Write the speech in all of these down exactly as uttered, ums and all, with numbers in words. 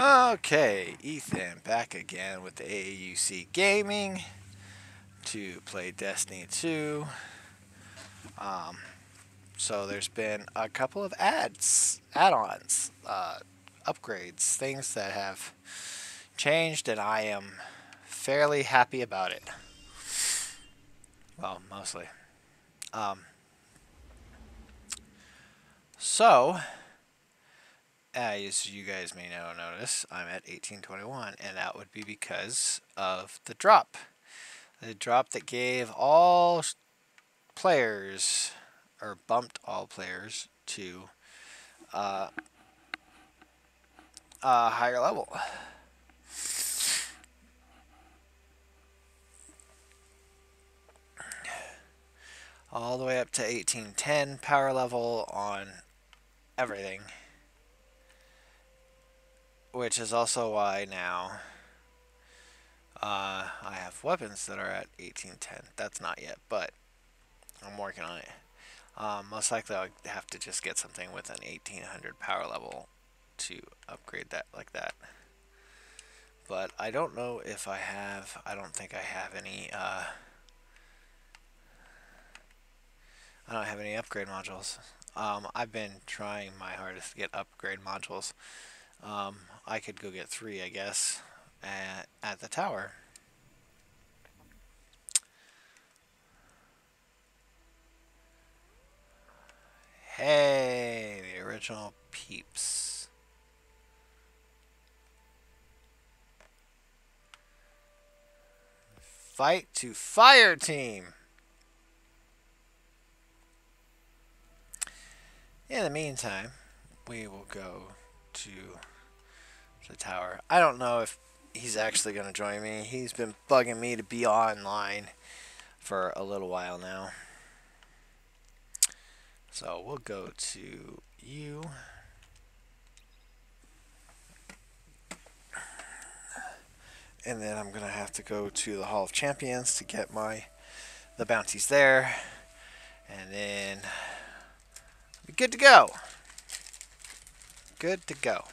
Okay, Ethan back again with the A A U C Gaming to play Destiny two. Um, so there's been a couple of ads, add-ons, uh, upgrades, things that have changed, and I am fairly happy about it. Well, mostly. Um, so, as you guys may now notice, I'm at eighteen twenty-one, and that would be because of the drop. The drop that gave all players, or bumped all players, to uh, a higher level. All the way up to eighteen ten power level on everything. Which is also why now uh, I have weapons that are at eighteen ten. That's not yet, but I'm working on it. Um, most likely I'll have to just get something with an eighteen hundred power level to upgrade that like that. But I don't know if I have, I don't think I have any, uh, I don't have any upgrade modules. Um, I've been trying my hardest to get upgrade modules. Um, I could go get three, I guess, at, at the tower. Hey, the original peeps. Fight to fire team. In the meantime, we will go to the tower. I don't know if he's actually going to join me. He's been bugging me to be online for a little while now. So we'll go to you. And then I'm going to have to go to the Hall of Champions to get my the bounties there. And then be good to go. Good to go.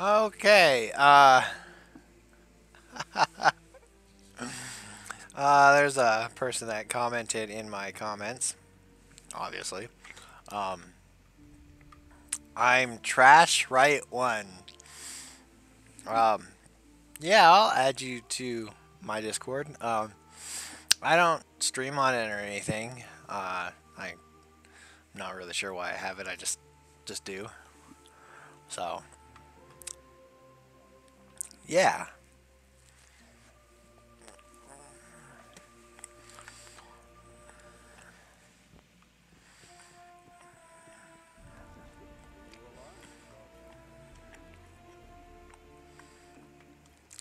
Okay, uh, uh, there's a person that commented in my comments, obviously. Um, I'm trash, right one. Um, yeah, I'll add you to my Discord. Um, I don't stream on it or anything. Uh, I'm not really sure why I have it. I just, just do. So. Yeah.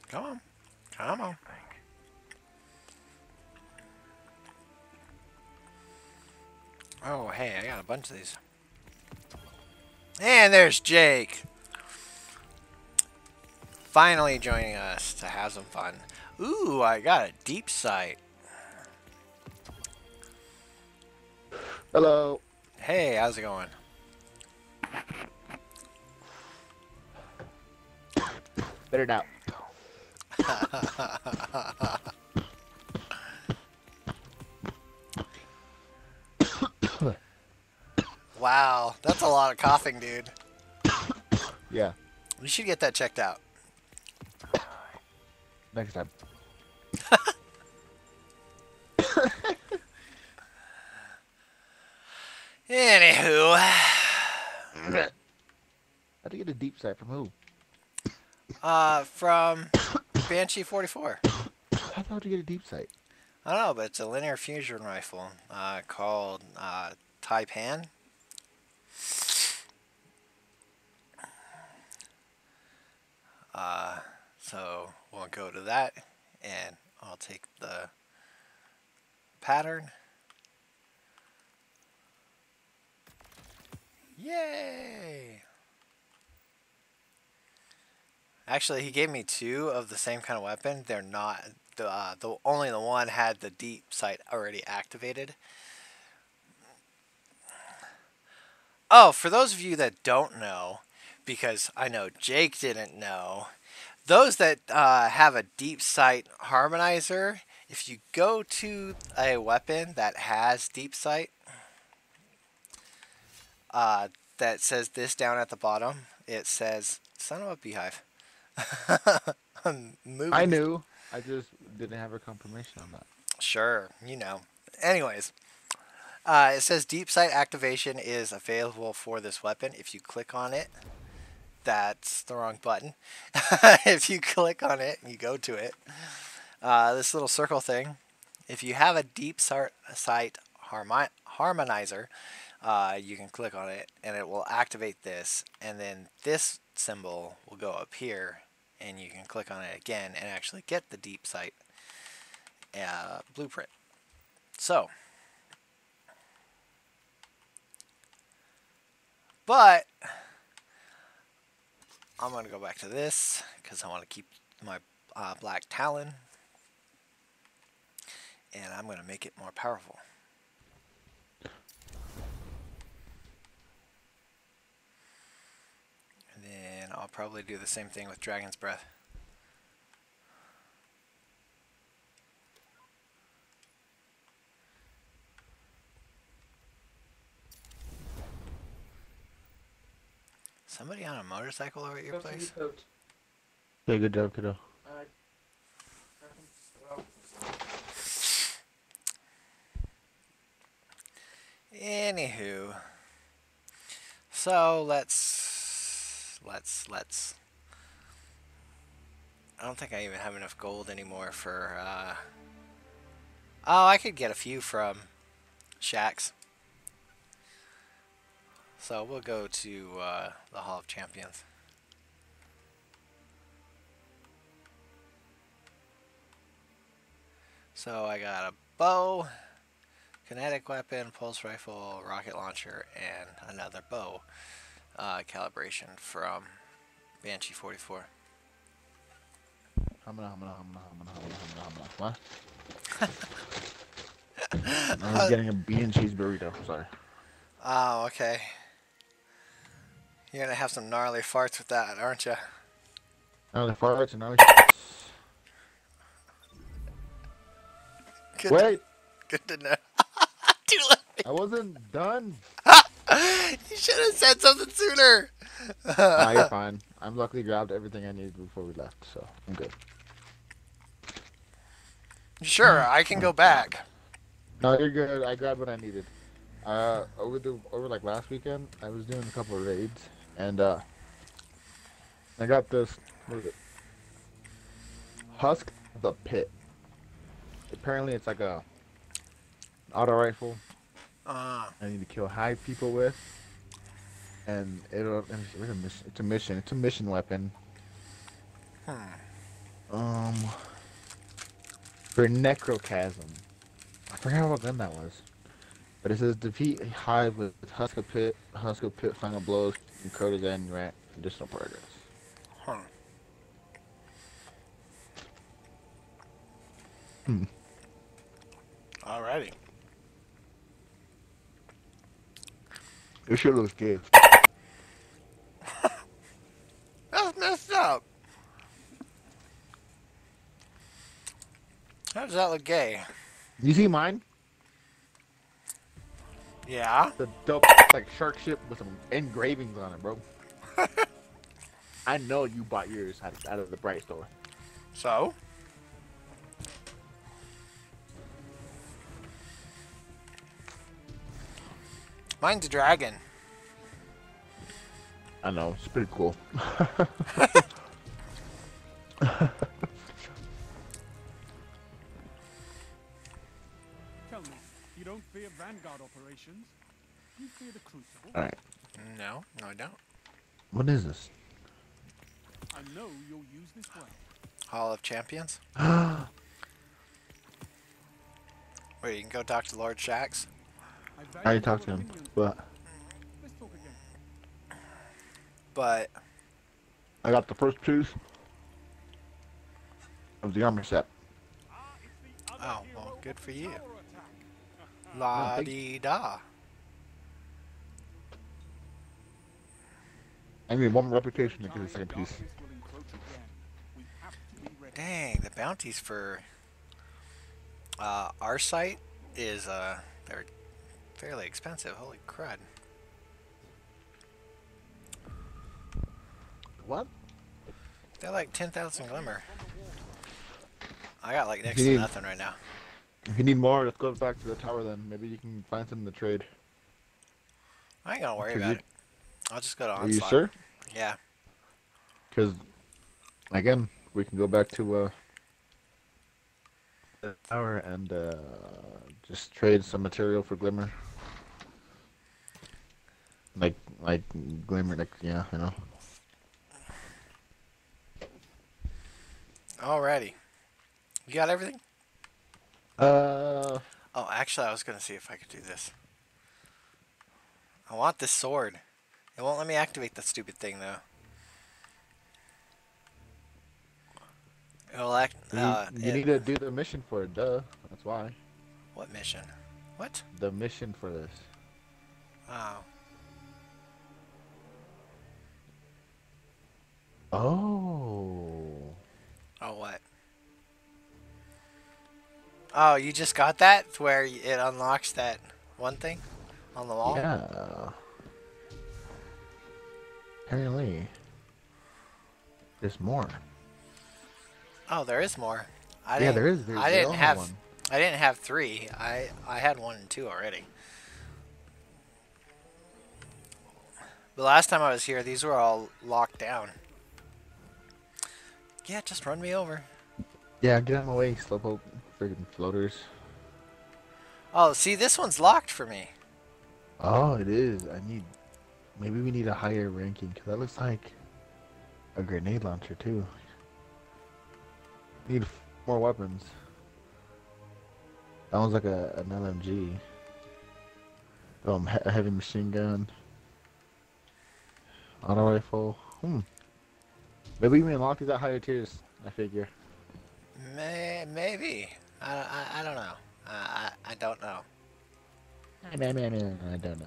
Come on. Come on. Oh, hey, I got a bunch of these. And there's Jake. Finally joining us to have some fun. Ooh, I got a deep sight. Hello. Hey, how's it going? Better now. Wow, that's a lot of coughing, dude. Yeah. You should get that checked out. Next time. Anywho. How'd you get a deep sight from who? Uh, from Banshee forty-four. How the hell did you get a deep sight? I don't know, but it's a linear fusion rifle uh, called uh, Taipan. Uh, so we'll go to that, and I'll take the pattern. Yay! Actually, he gave me two of the same kind of weapon. They're not the uh, the only the one had the deep sight already activated. Oh, for those of you that don't know, because I know Jake didn't know, those that uh, have a Deep Sight Harmonizer, if you go to a weapon that has Deep Sight, uh, that says this down at the bottom, it says, Son of a Beehive. I'm moving. I knew. I just didn't have a confirmation on that. Sure, you know. Anyways. Uh, it says Deep Sight activation is available for this weapon. If you click on it, that's the wrong button. If you click on it and you go to it, uh, this little circle thing, if you have a Deep Sight Harmonizer, uh, you can click on it and it will activate this. And then this symbol will go up here and you can click on it again and actually get the Deep Sight uh, blueprint. So... But, I'm going to go back to this, because I want to keep my uh, Black Talon. And I'm going to make it more powerful. And then I'll probably do the same thing with Dragon's Breath. Somebody on a motorcycle over at your place? Yeah, good job, kiddo. Anywho, so let's let's let's. I don't think I even have enough gold anymore for. Uh... Oh, I could get a few from Shaxx. So we'll go to uh, the Hall of Champions. So I got a bow, kinetic weapon, pulse rifle, rocket launcher, and another bow uh, calibration from Banshee forty-four. Hamana, hamana, hamana, hamana, hamana, hamana, hamana. What? I was getting a bean cheese burrito. Sorry. Oh, okay. You're gonna have some gnarly farts with that, aren't you? Gnarly farts and gnarly. Good Wait. To, good to know. Too late. I wasn't done. You should have said something sooner. Nah, you're fine. I'm luckily grabbed everything I needed before we left, so I'm good. Sure, I can go back. No, you're good. I grabbed what I needed. Uh, over the over like last weekend, I was doing a couple of raids, and uh, I got this. What is it? Husk the Pit. Apparently, it's like a auto rifle. Ah. Uh. I need to kill hive people with, and it'll. It's a mission. It's a mission. It's a mission weapon. Hmm. Um. For Necrochasm, I forgot what gun that was. But it says defeat a hive with Husk of Pit, Husk of Pit, final blows, and coded and rat, additional progress. Huh. Hmm. Alrighty. It sure looks good. That's messed up. How does that look gay? You see mine? Yeah. The dope like shark ship with some engravings on it, bro. I know you bought yours out of, out of the Bright store. So? Mine's a dragon. I know, it's pretty cool. Tell me, you don't fear Vanguard operations? You fear the Crucible? Alright. No, no I don't. What is this? I know you'll use this well. Hall of Champions? Wait, you can go talk to Lord Shaxx? I already talked to him, but... Let's talk again. But... I got the first tooth of the armor set. Oh, well, good for you. La-dee-da. I need one reputation to get the second piece. Dang, the bounties for... Uh, our site is, uh... they're fairly expensive, holy crud. What? They're like ten thousand glimmer. I got like next to nothing right now. If you need more, let's go back to the tower then. Maybe you can find something to trade. I ain't gonna worry about it. I'll just go to Onslaught. Are you sure? Yeah. Because, again, we can go back to uh, the tower and uh, just trade some material for glimmer. Like, like, glimmer, like, yeah, you know. Alrighty. You got everything? Uh. Oh, actually, I was gonna see if I could do this. I want this sword. It won't let me activate that stupid thing, though. It'll act. Uh, you you it, need to do the mission for it, duh. That's why. What mission? What? The mission for this. Oh. Oh. Oh, what? Oh, you just got that? To where it unlocks that one thing on the wall? Yeah. Apparently, there's more. Oh, there is more. I yeah, didn't, there is. There's I didn't have. One. I didn't have three. I I had one and two already. The last time I was here, these were all locked down. Yeah, just run me over. Yeah, get out of my way, slowpoke, freaking floaters. Oh, see, this one's locked for me. Oh, it is. I need. Maybe we need a higher ranking, because that looks like a grenade launcher, too. Need f more weapons. That one's like a, an L M G. Um, he a heavy machine gun. Auto rifle. Hmm. Maybe we unlock these at higher tiers, I figure. May maybe. I, I, I don't know. I, I, I don't know. I, I, I, I don't know.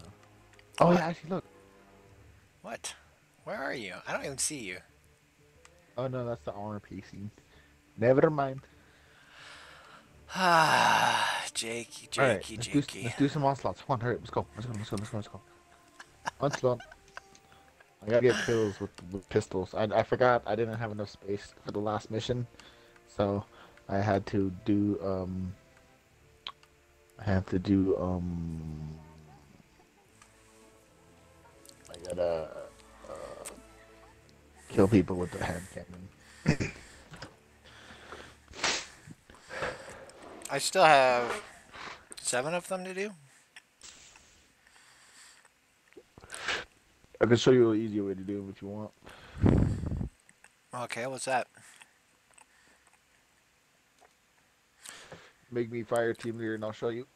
Oh, what? Yeah, actually, look. What? Where are you? I don't even see you. Oh no, that's the armor P C. Never mind. Ah, Jakey, Jakey, right, let's Jakey. Do, let's do some onslaughts. Come on, hurry up. Let's go. Let's go. Let's go. Let's go. Let's go. Onslaught. I gotta get kills with, with pistols. I, I forgot I didn't have enough space for the last mission, so I had to do um. I had to do um. That, uh, uh, kill people with the hand cannon. I still have seven of them to do. I can show you an easier way to do it if you want. Okay, what's that? Make me fire team leader and I'll show you.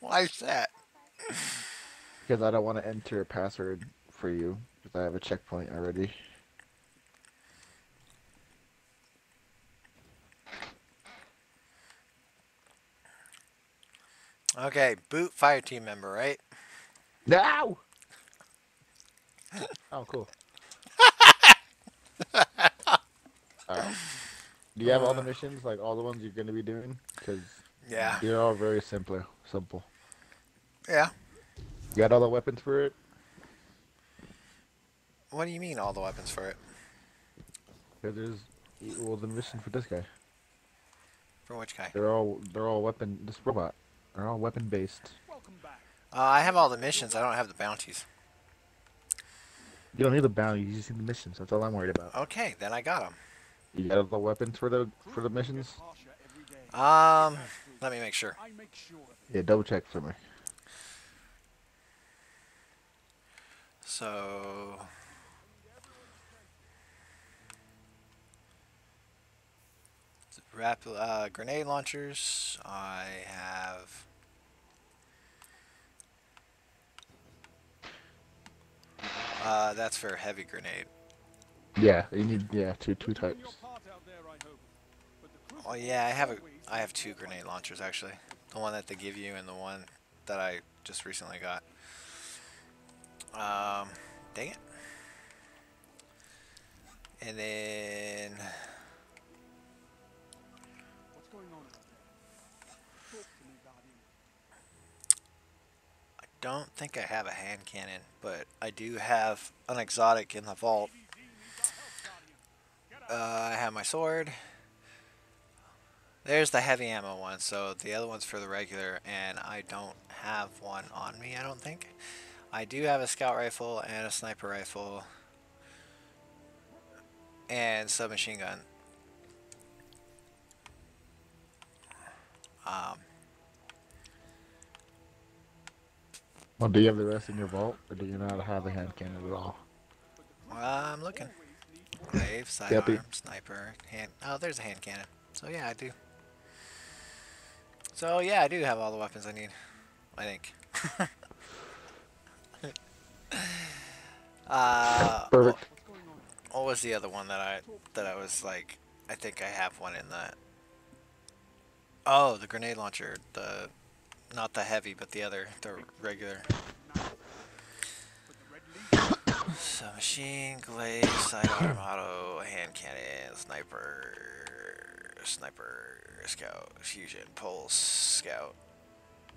Why is that? Because I don't want to enter a password for you, because I have a checkpoint already. Okay, boot fire team member, right? No. Oh, cool. All right. Do you have all the missions, like all the ones you're going to be doing? Because yeah, they're all very simpler, simple. Yeah. You got all the weapons for it? What do you mean all the weapons for it? There's well the mission for this guy. For which guy? They're all they're all weapon. This robot. They're all weapon based. Welcome back. Uh, I have all the missions. I don't have the bounties. You don't need the bounties. You just need the missions. That's all I'm worried about. Okay, then I got them. You got all the weapons for the for the missions? Um, let me make sure. Yeah, double check for me. So. Rap, uh, grenade launchers. I have uh, that's for a heavy grenade. Yeah, you need yeah two two types. Oh yeah, I have a I have two grenade launchers actually. The one that they give you and the one that I just recently got. Um, dang it. And then. Don't think I have a hand cannon, but I do have an exotic in the vault. Uh, I have my sword. There's the heavy ammo one, so the other one's for the regular, and I don't have one on me, I don't think. I do have a scout rifle and a sniper rifle and submachine gun. Um... Well, do you have the rest in your vault, or do you not have the hand cannon at all? Well, I'm looking. Glaive, sidearm, sniper, hand. Oh, there's a hand cannon. So yeah, I do. So yeah, I do have all the weapons I need. I think. uh, Perfect. What, what was the other one that I that I was like? I think I have one in that. Oh, the grenade launcher. The. Not the heavy, but the other, the regular. So machine, glaive, sidearm, auto, hand cannon, sniper, sniper, scout, fusion, pulse, scout,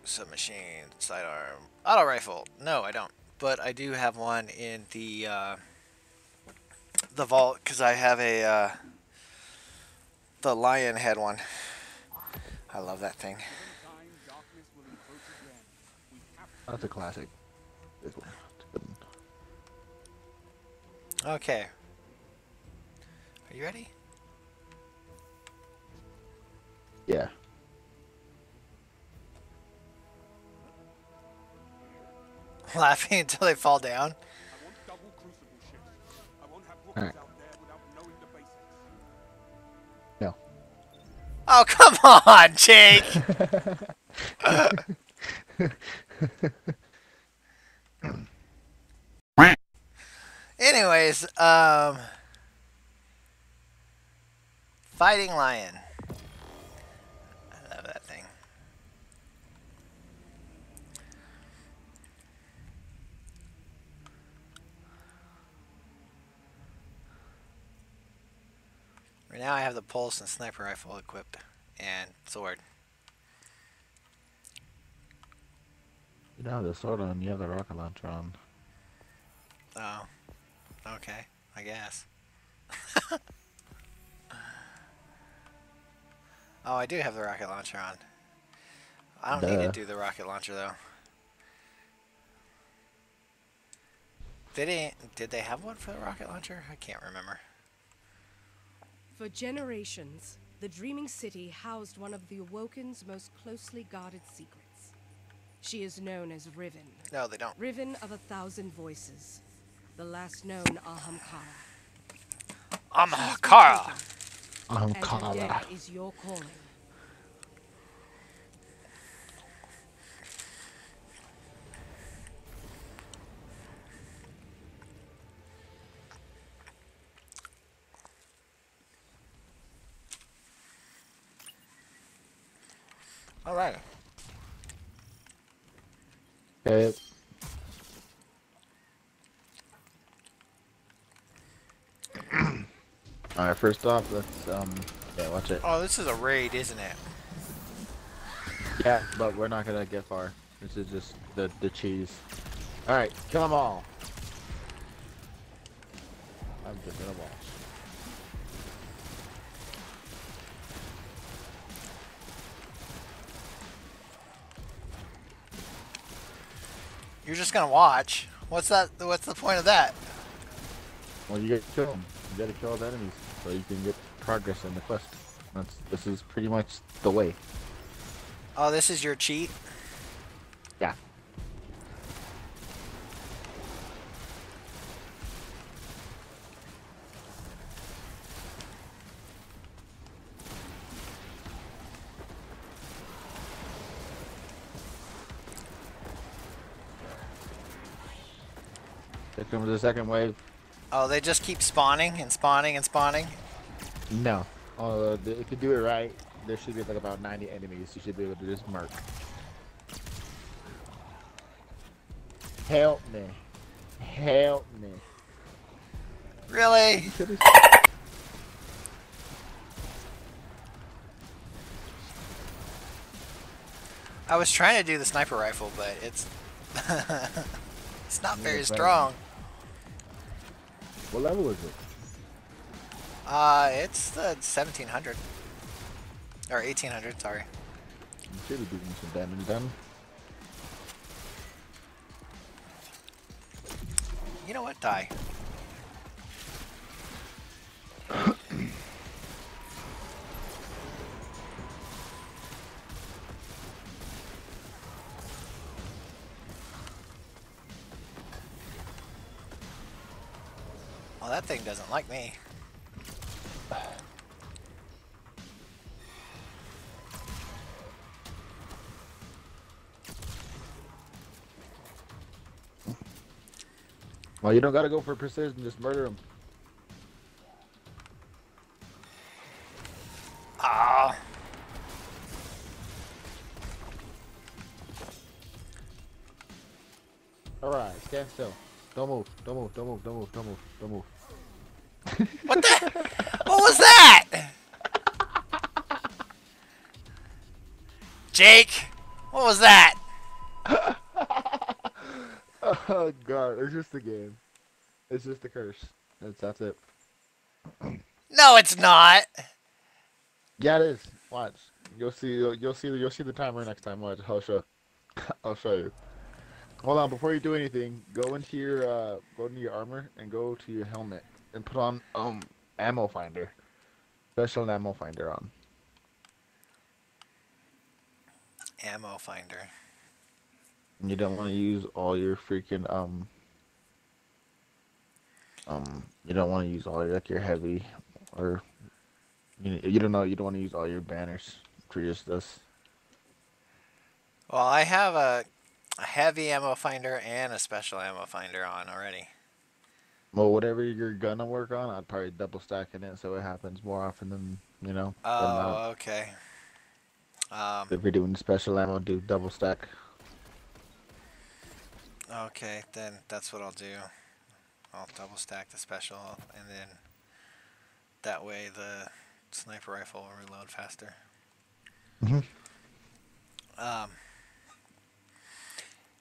submachine, sidearm, auto rifle. No, I don't. But I do have one in the uh, the vault because I have a uh, the Lionhead one. I love that thing. That's a classic. Okay. Are you ready? Yeah. Laughing until they fall down. I want double crucible ships. I won't have rookies right. out there without knowing the basics. No. Oh, come on, Jake! uh. Anyways, um, Fighting Lion. I love that thing. Right now I have the pulse and sniper rifle equipped and sword. You don't have the sword on, you have the rocket launcher on. Oh. Okay, I guess. Oh, I do have the rocket launcher on. I don't Duh. need to do the rocket launcher, though. Did they, did they have one for the rocket launcher? I can't remember. For generations, the Dreaming City housed one of the Awoken's most closely guarded secrets. She is known as Riven. No, they don't. Riven of a Thousand Voices. The last known Ahamkara. Ahamkara! Ahamkara. And death is your calling. Alright. Okay. Alright, first off, let's, um, yeah, watch it. Oh, this is a raid, isn't it? Yeah, but we're not gonna get far. This is just the, the cheese. Alright, kill them all. I'm just gonna watch. You're just gonna watch? What's that? What's the point of that? Well, you gotta kill them. You gotta kill all the enemies so you can get progress in the quest. That's, this is pretty much the way. Oh, this is your cheat? Yeah. Here comes the second wave. Oh, they just keep spawning and spawning and spawning? No. Uh, if you do it right, there should be like about ninety enemies. You should be able to just murk. Help me. Help me. Really? I was trying to do the sniper rifle, but it's... it's not very strong. What level is it? Uh, it's the seventeen hundred. Or eighteen hundred, sorry. You should be doing some damage done. You know what? Die. Well, that thing doesn't like me. Well, you don't gotta go for precision, just murder him. Ah. Alright, stand still. Don't move, don't move, don't move, don't move, don't move, don't move. What the? What was that? Jake, what was that? Oh god, it's just the game. It's just the curse. That's, that's it. No, it's not. Yeah, it is. Watch. You'll see. You'll, you'll see. You'll see the timer next time. Watch. I'll show. I'll show you. Hold on. Before you do anything, go into your uh, go into your armor and go to your helmet and put on um ammo finder, special ammo finder on. Ammo finder. You don't want to use all your freaking um um. You don't want to use all your, like your heavy or you, you don't know. You don't want to use all your banners for just this. Well, I have a, a heavy ammo finder and a special ammo finder on already. Well, whatever you're gonna work on, I'd probably double stack it in so it happens more often than you know. Oh, okay. Um, if you're doing special ammo, do double stack. Okay, then that's what I'll do. I'll double stack the special, and then that way the sniper rifle will reload faster. Mm-hmm. Um,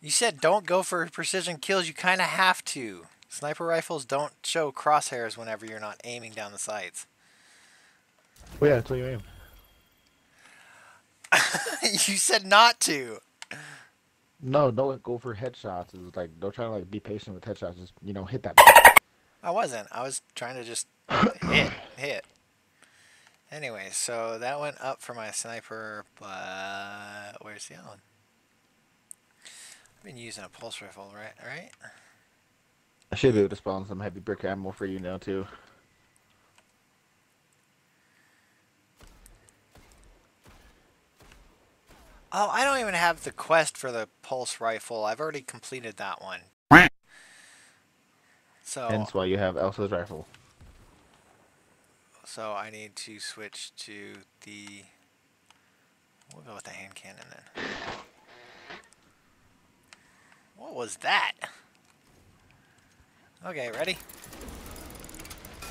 you said don't go for precision kills. You kind of have to. Sniper rifles don't show crosshairs whenever you're not aiming down the sights. Well, yeah, until you aim. You said not to. No, don't go for headshots. It's like don't try to like be patient with headshots. Just you know, hit that. I wasn't. I was trying to just hit, hit. Anyway, so that went up for my sniper, but where's the other one? I've been using a pulse rifle, right? Right. I should be able to spawn some heavy brick ammo for you now too. Oh, I don't even have the quest for the pulse rifle. I've already completed that one. So. Hence why you have Elsa's rifle. So I need to switch to the. We'll go with the hand cannon then. What was that? Okay, ready?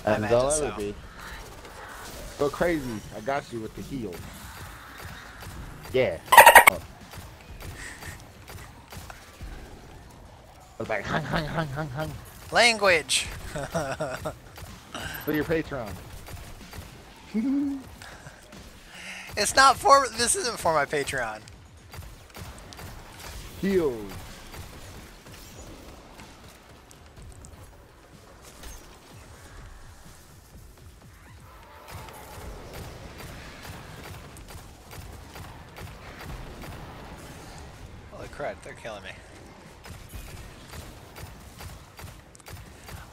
As I'll ever so. be. Go crazy. I got you with the heel. Yeah. Oh. I was like, hung, hung, hung, hung, hung. Language. For your Patreon. It's not for, this isn't for my Patreon. Heels. Holy crap, they're killing me.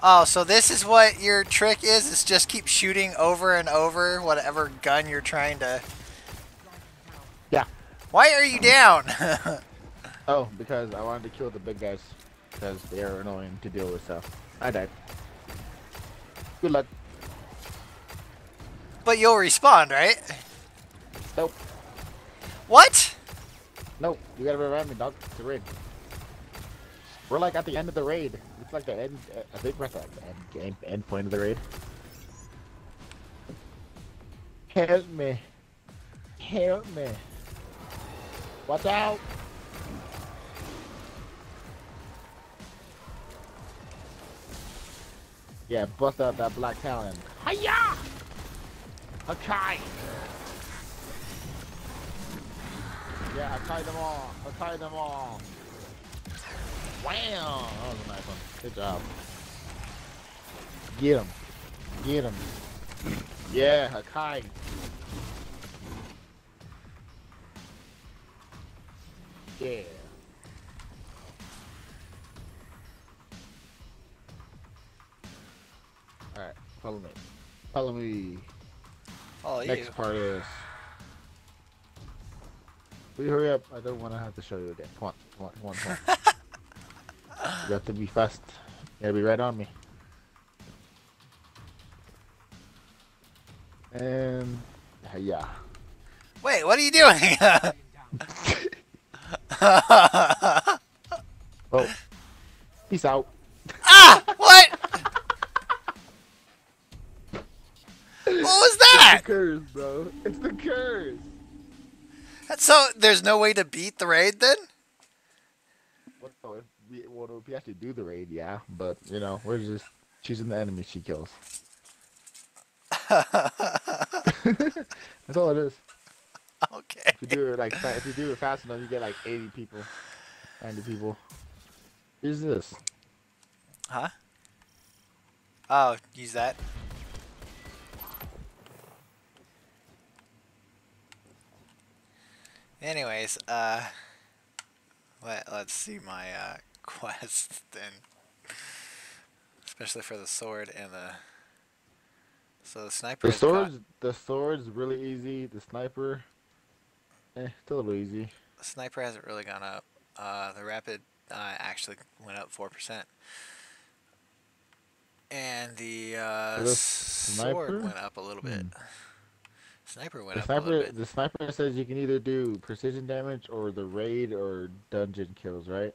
Oh, so this is what your trick is, is just keep shooting over and over whatever gun you're trying to... Yeah. Why are you down? Oh, because I wanted to kill the big guys, because they're annoying to deal with, so I died. Good luck. But you'll respawn, right? Nope. What? Nope, you gotta be around me, dog. It's a raid. We're like at the end of the raid. It's like the end, uh, I think we're at the end, game, end point of the raid. Help me. Help me. Watch out. Yeah, bust out that Black Talon. Hiya! Hakai! Yeah, Hakai them all. Hakai them all. Wow! That was a nice one. Good job. Get him. Get him. Yeah, Hakai. Yeah. Alright, follow me. Follow me. Follow Next you. part is... Will you hurry up? I don't want to have to show you again. Come on, come on, come on, come on. You have to be fast. You gotta be right on me. And... yeah. Wait, what are you doing? Oh. Peace out. Ah! What? What was that? It's the curse, bro. It's the curse. So there's no way to beat the raid then? What color? We, well, we have to do the raid, yeah. But you know, we're just choosing the enemy she kills. That's all it is. Okay. If you do it like if you do it fast enough, you get like eighty people, ninety people. Use this. Huh? Oh, use that. Anyways, uh, let, let's see my uh, quest then, especially for the sword and the. So the sniper. The sword's got... the sword's really easy. The sniper, eh, it's a little easy. The sniper hasn't really gone up. Uh, the rapid uh, actually went up four percent, and the, uh, the sword went up a little bit. Hmm. Sniper went the up sniper, a little bit. The sniper says you can either do precision damage or the raid or dungeon kills, right?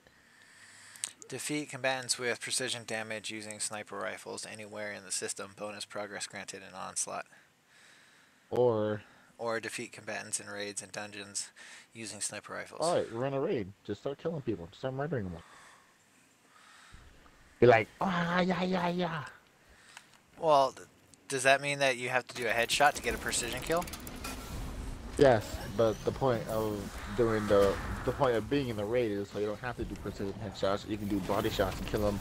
Defeat combatants with precision damage using sniper rifles anywhere in the system. Bonus progress granted in onslaught. Or... Or defeat combatants in raids and dungeons using sniper rifles. Alright, run a raid. Just start killing people. Just start murdering them. Be like, ah, oh, yeah, yeah, yeah. Well... Does that mean that you have to do a headshot to get a precision kill? Yes, but the point of doing the the point of being in the raid is so you don't have to do precision headshots. You can do body shots and kill them,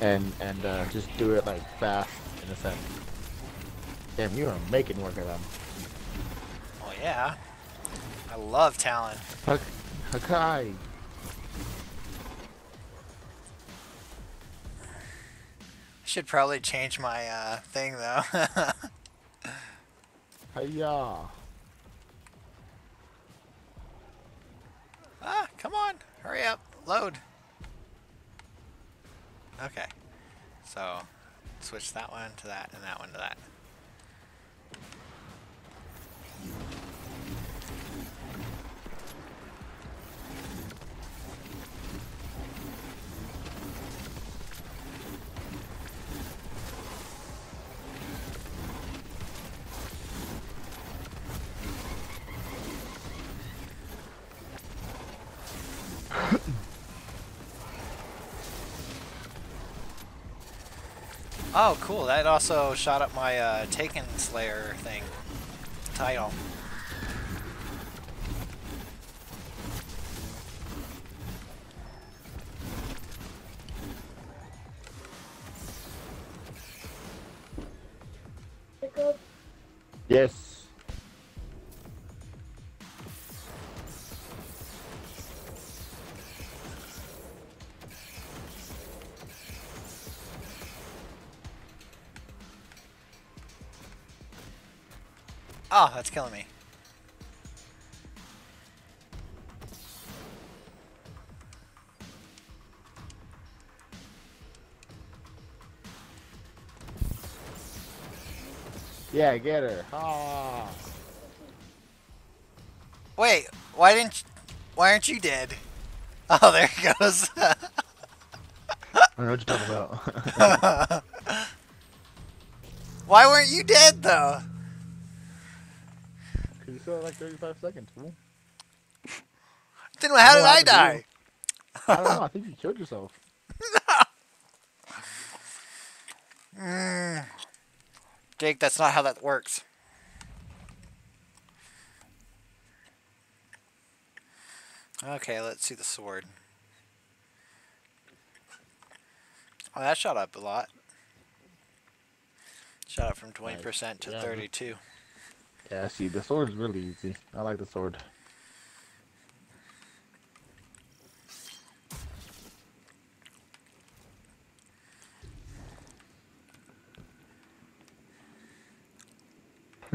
and and uh, just do it like fast in a sense. Damn, you are making work of them. Oh yeah, I love Talon. H Hakai. Should probably change my uh, thing though. Hiya! Ah, come on! Hurry up! Load. Okay, so switch that one to that, and that one to that. Oh, cool. That also shot up my uh, Taken Slayer thing. Title. Yes. Oh, that's killing me. Yeah, get her. Ah. Wait, why didn't? You, why aren't you dead? Oh, there it goes. I don't know what you're talking about. Why weren't you dead though? Because you still had like thirty-five seconds. Huh? Then how did I, I die? I don't know. I think you killed yourself. No. Mm. Jake, that's not how that works. Okay, let's see the sword. Oh, that shot up a lot. Shot up from twenty percent to yeah. thirty-two. Yeah, see, the sword's really easy. I like the sword.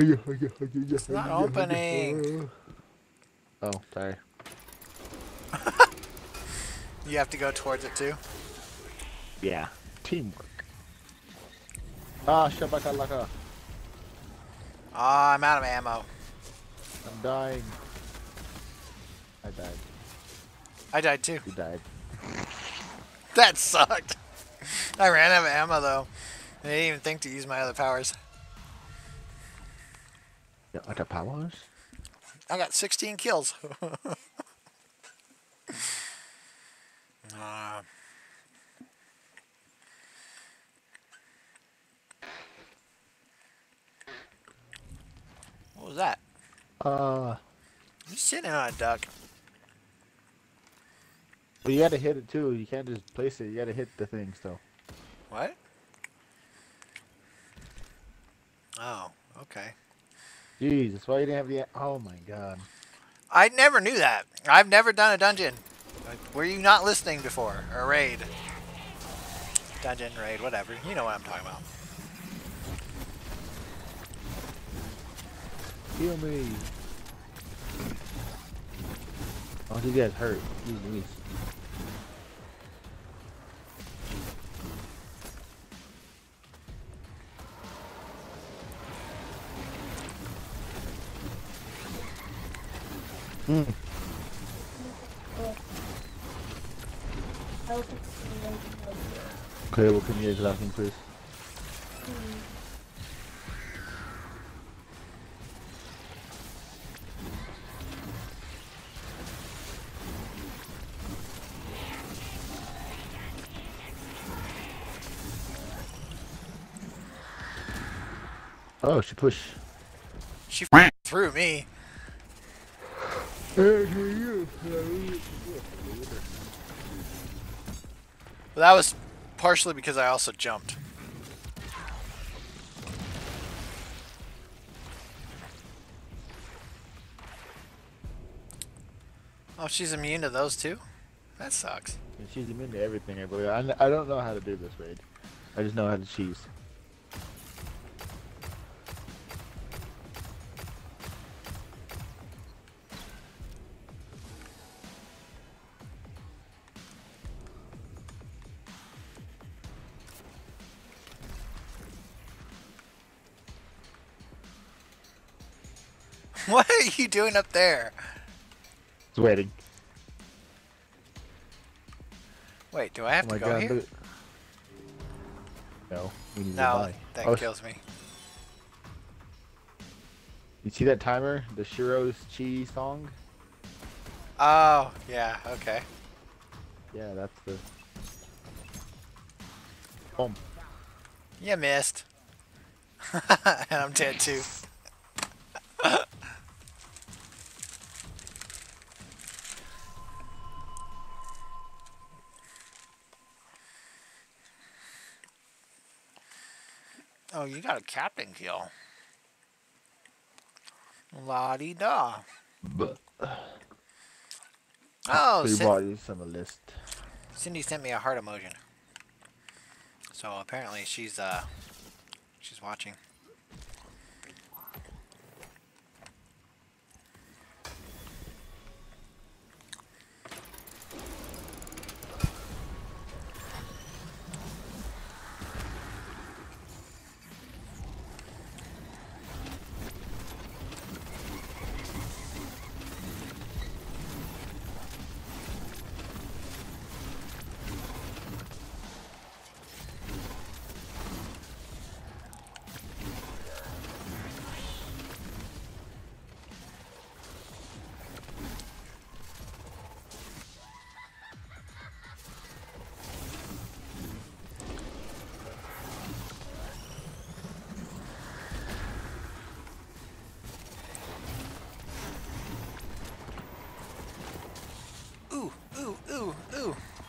It's not opening. Oh, sorry. You have to go towards it too. Yeah. Teamwork. Ah, shabaka laka. Ah, I'm out of ammo. I'm dying. I died. I died too. You died. That sucked. I ran out of ammo though. I didn't even think to use my other powers. The other powers? I got sixteen kills. uh. What was that? Uh. You're sitting on a duck. But you gotta hit it too. You can't just place it. You gotta hit the thing still. What? Oh, okay. Jeez, that's why you didn't have the... Oh my god. I never knew that. I've never done a dungeon. Like, were you not listening before? Or raid. Dungeon, raid, whatever. You know what I'm talking about. Heal me. Oh, these guys hurt. Jeez, Mm. Okay, well, can you guys laughing, please? Oh, she pushed. She f through me. Well, that was partially because I also jumped. Oh, she's immune to those too? That sucks. She's immune to everything, I believe. I, I don't know how to do this raid. I just know how to cheese. What are you doing up there? It's waiting. Wait, do I have oh to go God, here? Look. No. We need no, that oh, kills me. You see that timer? The Shiro's Chi song? Oh, yeah, okay. Yeah, that's the... Boom. You missed. And I'm dead too. Oh, you got a captain kill. La-dee-da. Oh, Cindy sent a list. Cindy sent me a heart emoji. So apparently she's uh she's watching.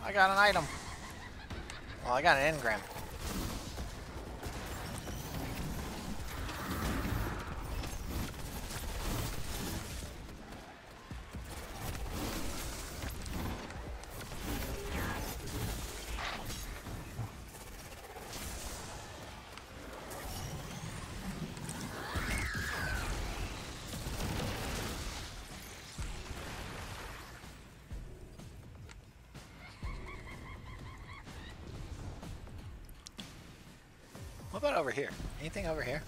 I got an item. Well, I got an engram. What about over here? Anything over here?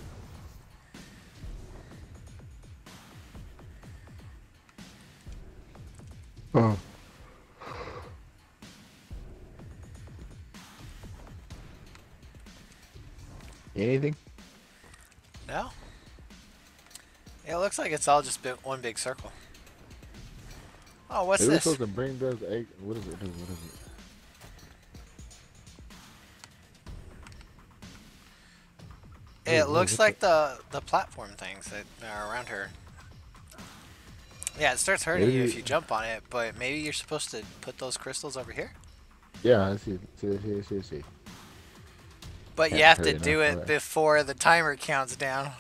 Oh. Anything? No. It looks like it's all just been one big circle. Oh, what's this? Supposed to bring those egg. What is it? What is it? It looks like the the platform things that are around her. Yeah, it starts hurting maybe you if you jump on it, but maybe you're supposed to put those crystals over here? Yeah, I see. see, see, see, see. But Can't you have to do it before the timer counts down.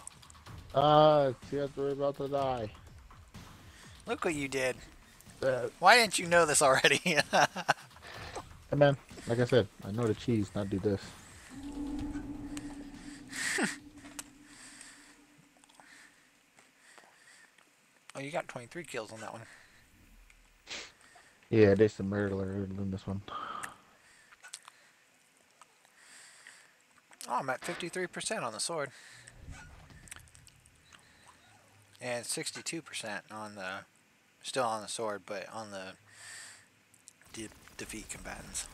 Ah, uh, see, we're about to die. Look what you did. Uh, Why didn't you know this already? Hey man, like I said, I know the cheese, not do this. Oh, you got twenty-three kills on that one. Yeah, there's some murder in this one. Oh, I'm at fifty-three percent on the sword. And sixty-two percent on the... Still on the sword, but on the... De defeat combatants.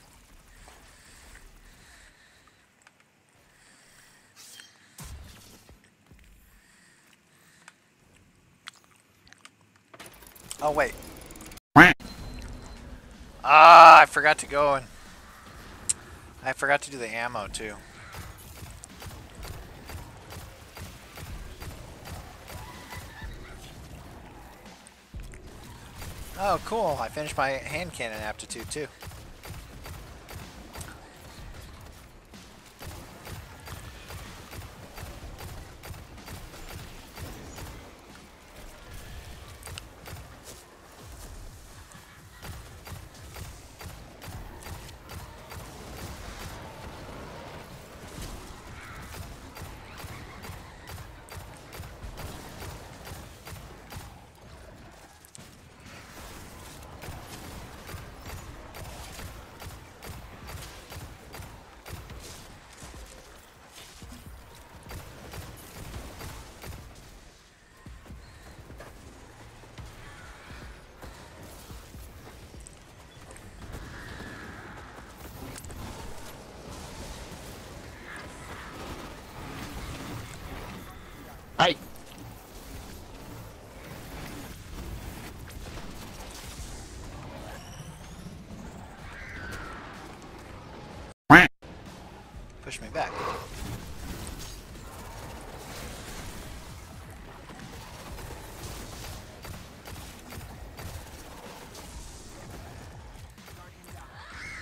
Oh, wait. Ah, I forgot to go and... I forgot to do the ammo, too. Oh, cool. I finished my hand cannon aptitude, too.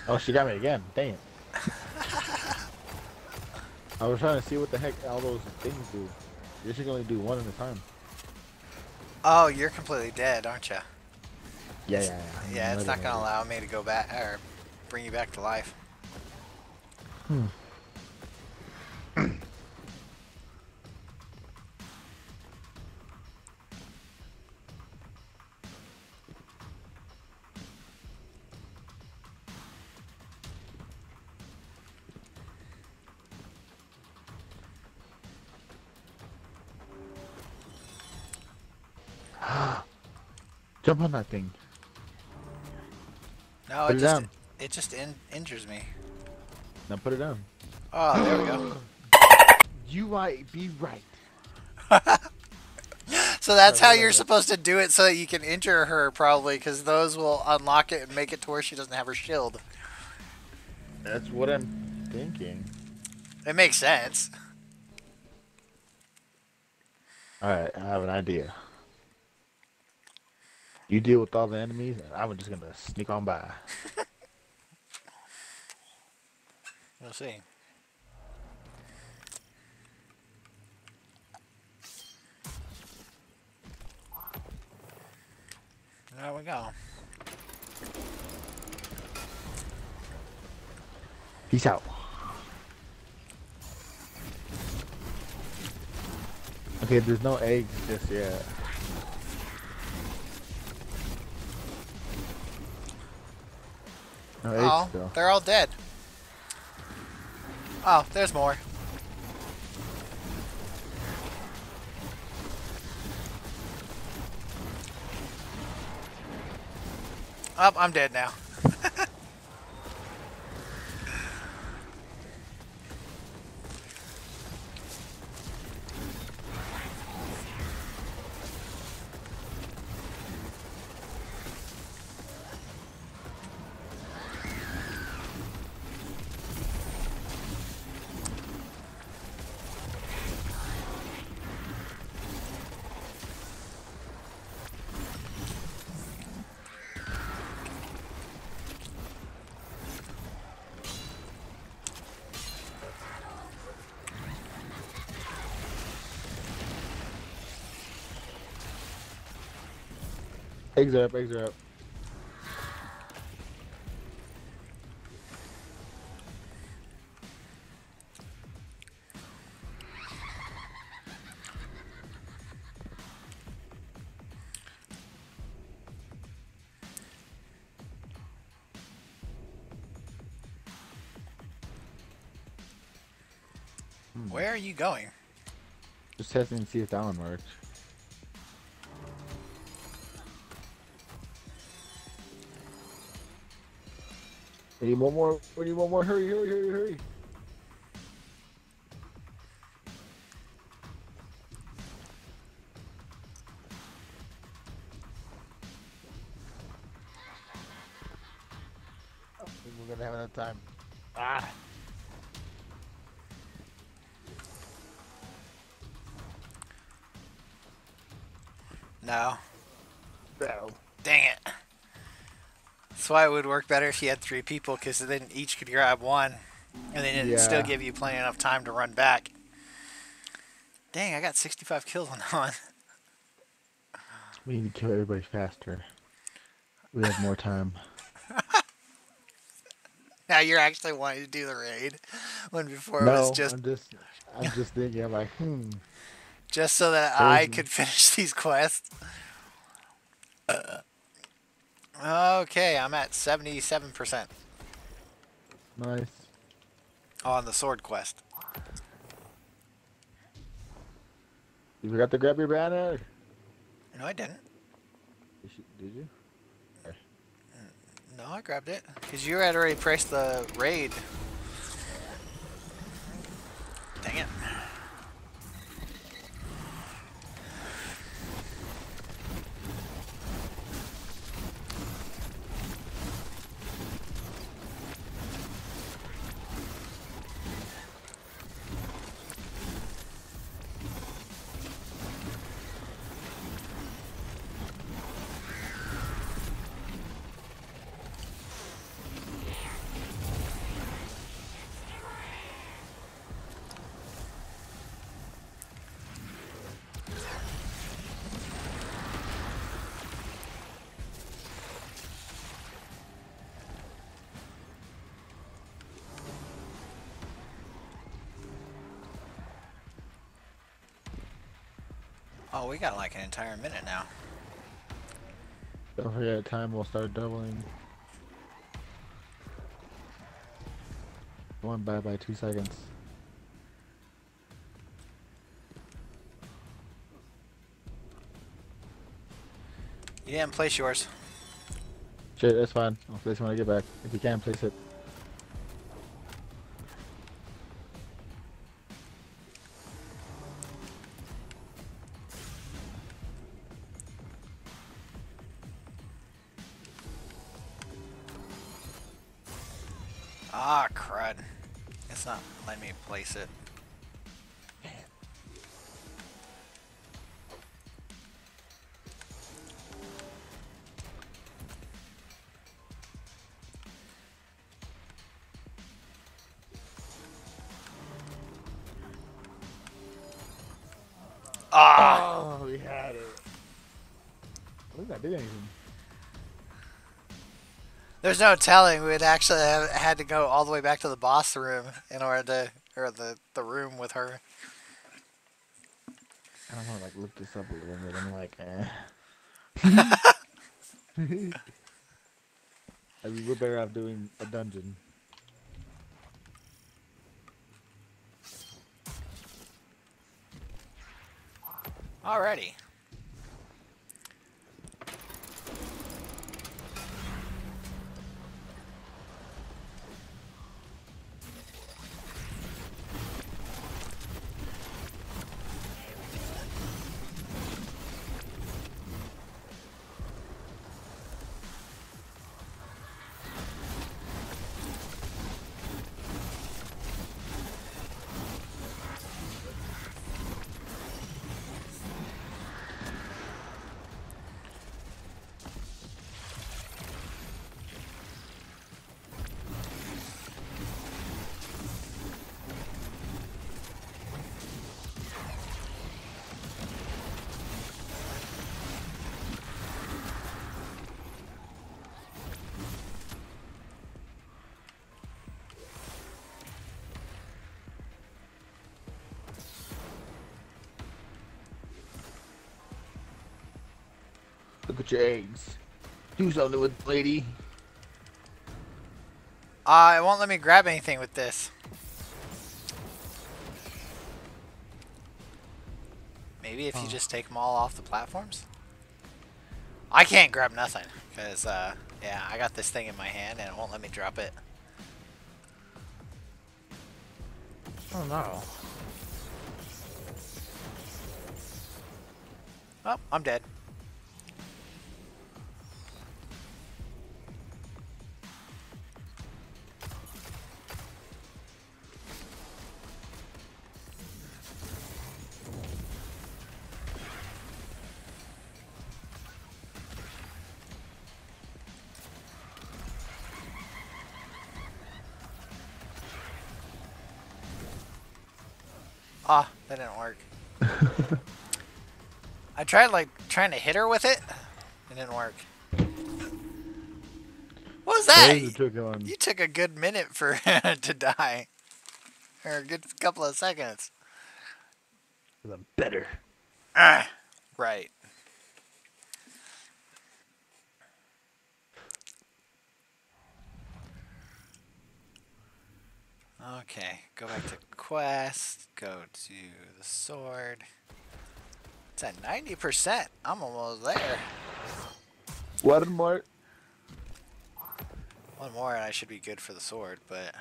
Oh, she got me again. Damn. I was trying to see what the heck all those things do. You should only do one at a time. Oh, you're completely dead, aren't you? Yeah, yeah, yeah. Yeah, it's not gonna allow me to go back or bring you back to life. Hmm. Jump on that thing. No, put it, it just down. It just in, injures me. Now put it down. Oh, there we go. You might be right. So that's how you're supposed to do it, so that you can injure her, probably, because those will unlock it and make it to where she doesn't have her shield. That's what I'm thinking. It makes sense. All right, I have an idea. You deal with all the enemies, and I'm just gonna sneak on by. We'll see. There we go. Peace out. Okay, there's no eggs just yet. Oh, oh they're all dead. Oh, there's more. Oh, I'm dead now. Eggs are up, eggs are up. Where are you going? Just testing to see if that one works. We need one more, we need one more, hurry, hurry, hurry, hurry. I don't think we're gonna have enough time. Ah! No. No. Dang it. That's why it would work better if you had three people, because then each could grab one, and then it'd yeah. still give you plenty enough time to run back. Dang, I got sixty-five kills on that one. We need to kill everybody faster. We have more time. Now you're actually wanting to do the raid, when before no, it was just... I'm just... I'm just thinking, I'm like, hmm. Just so that There's I could finish these quests. Uh... Okay, I'm at seventy-seven percent. Nice. On the sword quest. You forgot to grab your banner? No, I didn't. Did you? Did you? No, I grabbed it. Because you had already priced the raid. Dang it. Oh, we got like an entire minute now. Don't forget, time will start doubling. One by by two seconds. You didn't place yours. Shit, that's fine. I'll place when I get back. If you can, place it. Ah, crud. It's not letting me place it. Man. Ah! Oh, we had it. What did that do anything? There's no telling. We'd actually have, had to go all the way back to the boss room in order to, or the the room with her. I don't want to like look this up a little bit. I'm like, eh. I mean, we're better off doing a dungeon. Alrighty. Look at your eggs. Do something with it, lady. Uh, it won't let me grab anything with this. Maybe if oh. you just take them all off the platforms? I can't grab nothing. Because, uh, yeah, I got this thing in my hand and it won't let me drop it. Oh no. Oh, I'm dead. Ah, that didn't work. I tried like trying to hit her with it. It didn't work. What was that? You took a good minute for to die, or a good couple of seconds. I'm better. Uh, right. Okay, go back to quest, go to the sword. It's at ninety percent. I'm almost there. One more. One more and I should be good for the sword, but...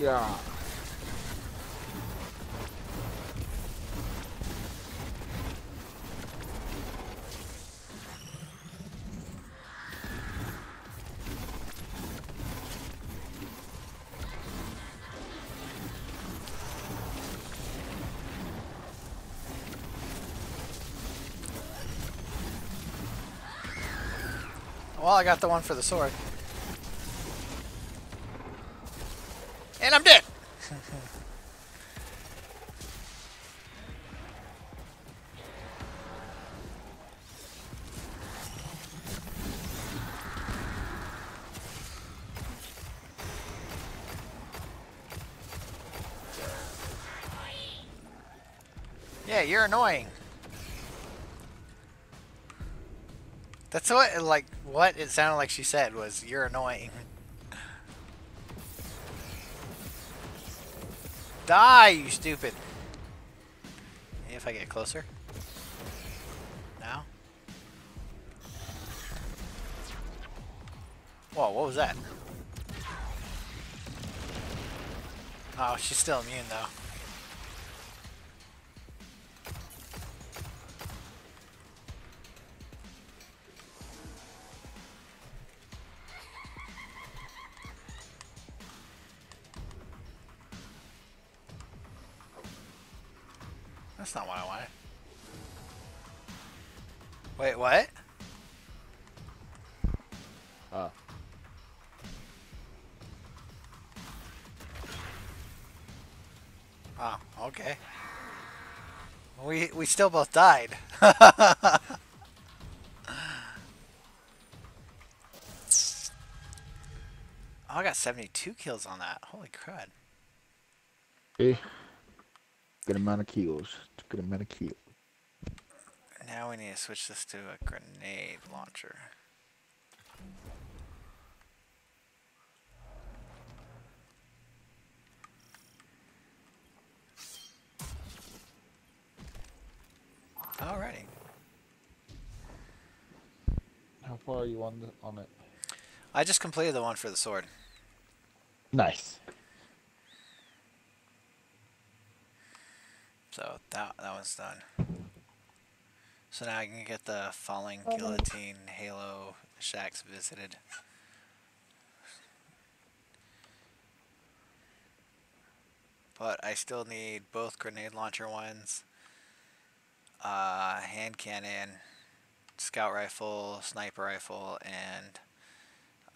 Yeah. Well, I got the one for the sword. And I'm dead! Yeah, you're annoying. That's what, like, what it sounded like she said was, you're annoying. Die, you stupid. If I get closer. Now. Whoa, what was that? Oh, she's still immune, though. That's not what I wanted. Wait, what? Uh. Oh, okay. We we still both died. Oh, I got seventy-two kills on that. Holy crud. Hey. Good amount of kills. Good amount of kills. Now we need to switch this to a grenade launcher. Alrighty. How far are you on the, on it? I just completed the one for the sword. Nice. So that that one's done. So now I can get the Falling Guillotine Halo Shaxx Visited. But I still need both grenade launcher ones, uh, hand cannon, scout rifle, sniper rifle, and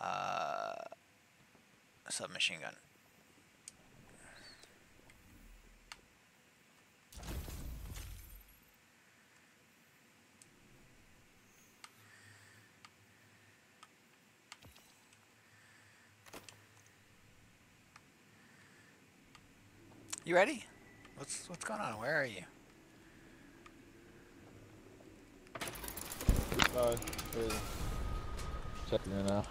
uh, submachine gun. You ready? What's what's going on? Where are you? Sorry, really. Checking in now.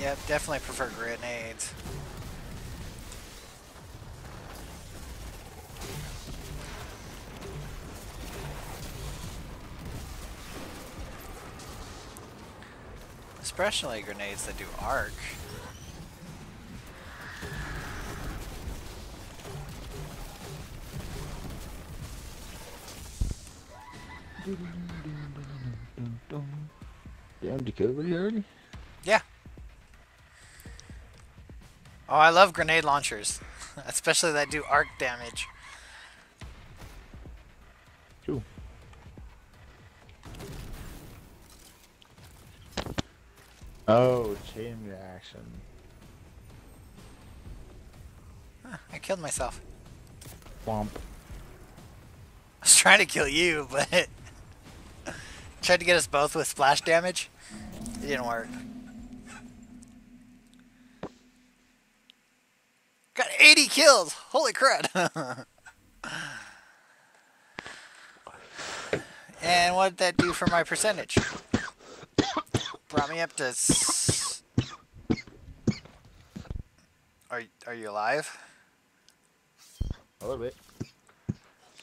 Yep, definitely prefer grenades. Especially grenades that do arc. Damn, did you kill everybody already? Yeah. Oh, I love grenade launchers, especially that do arc damage. Cool. Oh, chain reaction. Huh, I killed myself. Womp. I was trying to kill you, but tried to get us both with splash damage. It didn't work. Got eighty kills! Holy crud! And what did that do for my percentage? Brought me up to... S are, are you alive? A little bit.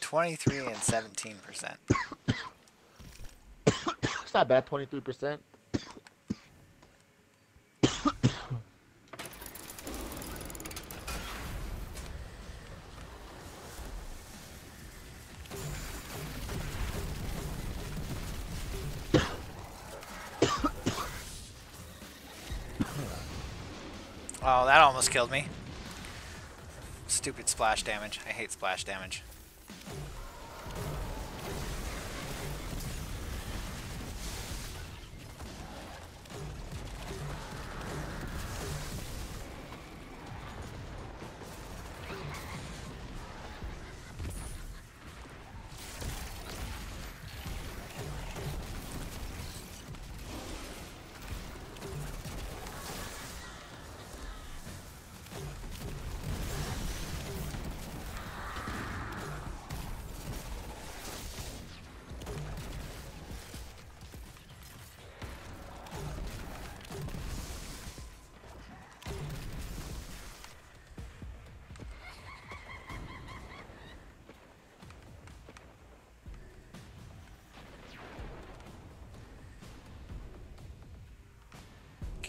twenty-three and seventeen percent. It's not bad, twenty-three percent. Oh, that almost killed me. Stupid splash damage. I hate splash damage.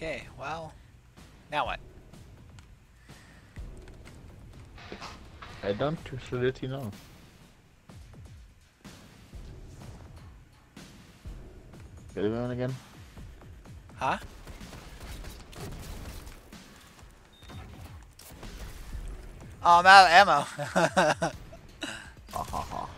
Okay, well, now what? I dumped her, so let you know. Get it on again? Huh? Oh, I'm out of ammo. ha, ha, ha.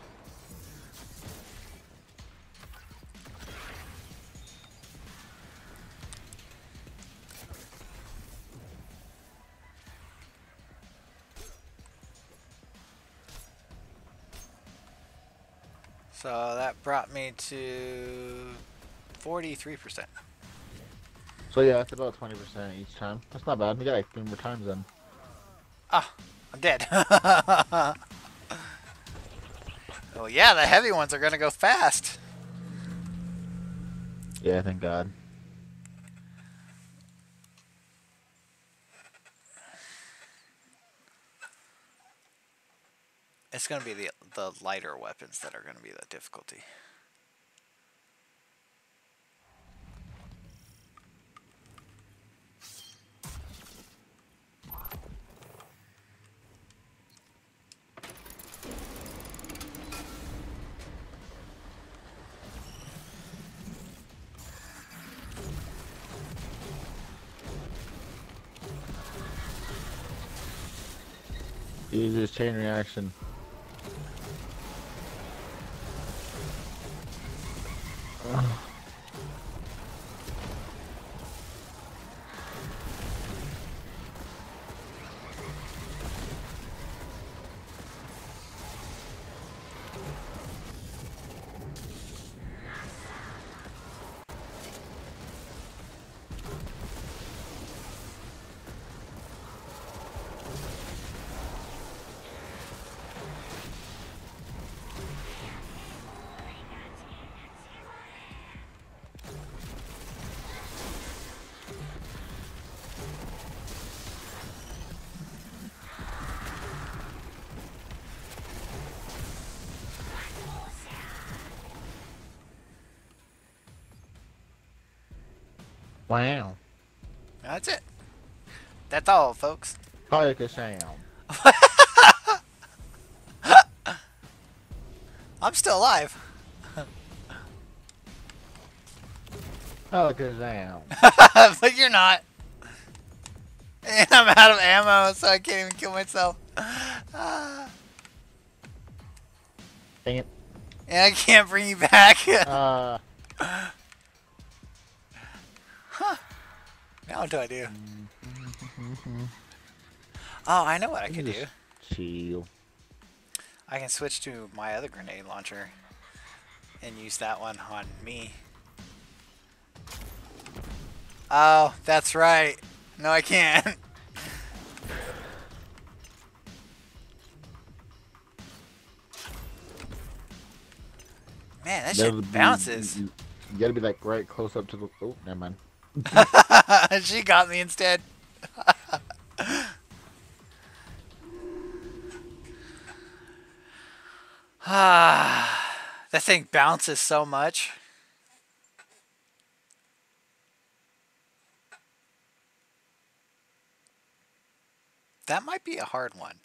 So that brought me to forty-three percent. So yeah, that's about twenty percent each time. That's not bad. We got like three more times then. Ah, I'm dead. Well, yeah, the heavy ones are going to go fast. Yeah, thank God. It's going to be the, the lighter weapons that are going to be the difficulty. Use this chain reaction. Wow. That's it. That's all, folks. Like a sound. I'm still alive. Like a sound. But you're not. And I'm out of ammo, so I can't even kill myself. Dang it. And I can't bring you back. uh... Now what do I do? Oh, I know what I can do. Chill. I can switch to my other grenade launcher and use that one on me. Oh, that's right. No, I can't. Man, that shit bounces. You gotta be like right close up to the... Oh, never mind. She got me instead. Ah, that thing bounces so much. That might be a hard one.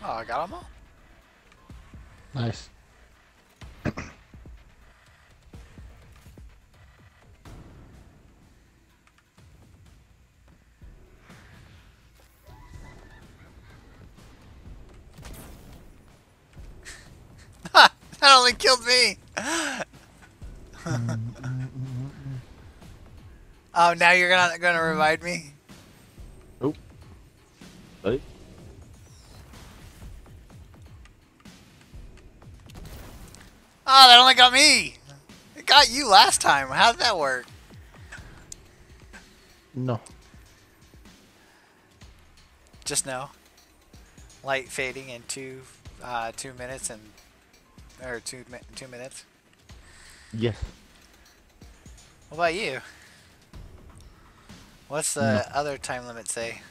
Oh, I got them all. Nice. That only killed me. Oh, now you're not gonna revive me? Nope. Buddy. Oh, that only got me! It got you last time. How did that work? No. Just no. Light fading in two, uh, two minutes and or two two minutes. Yes. What about you? What's the no. other time limit say?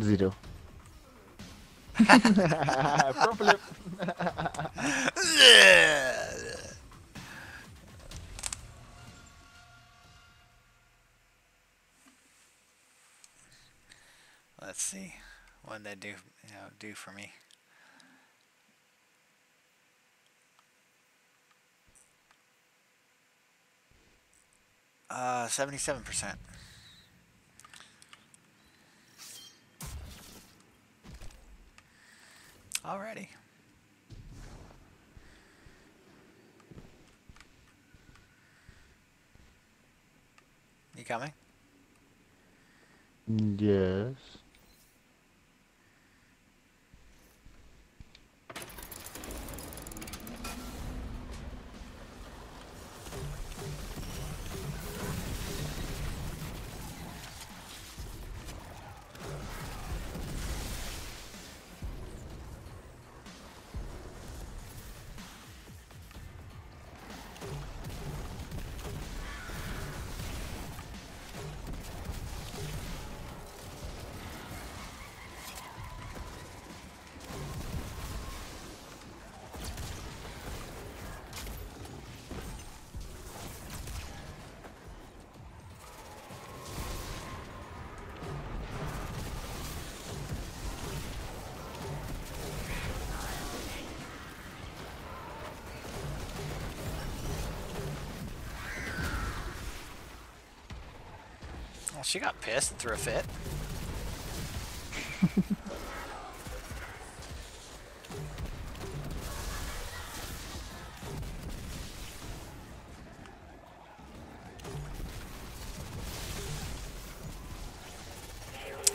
Zero. Pro flip. Let's see. What did that do, you know, do for me? Uh, seventy-seven percent. Alrighty. You coming? Yes. She got pissed and threw a fit.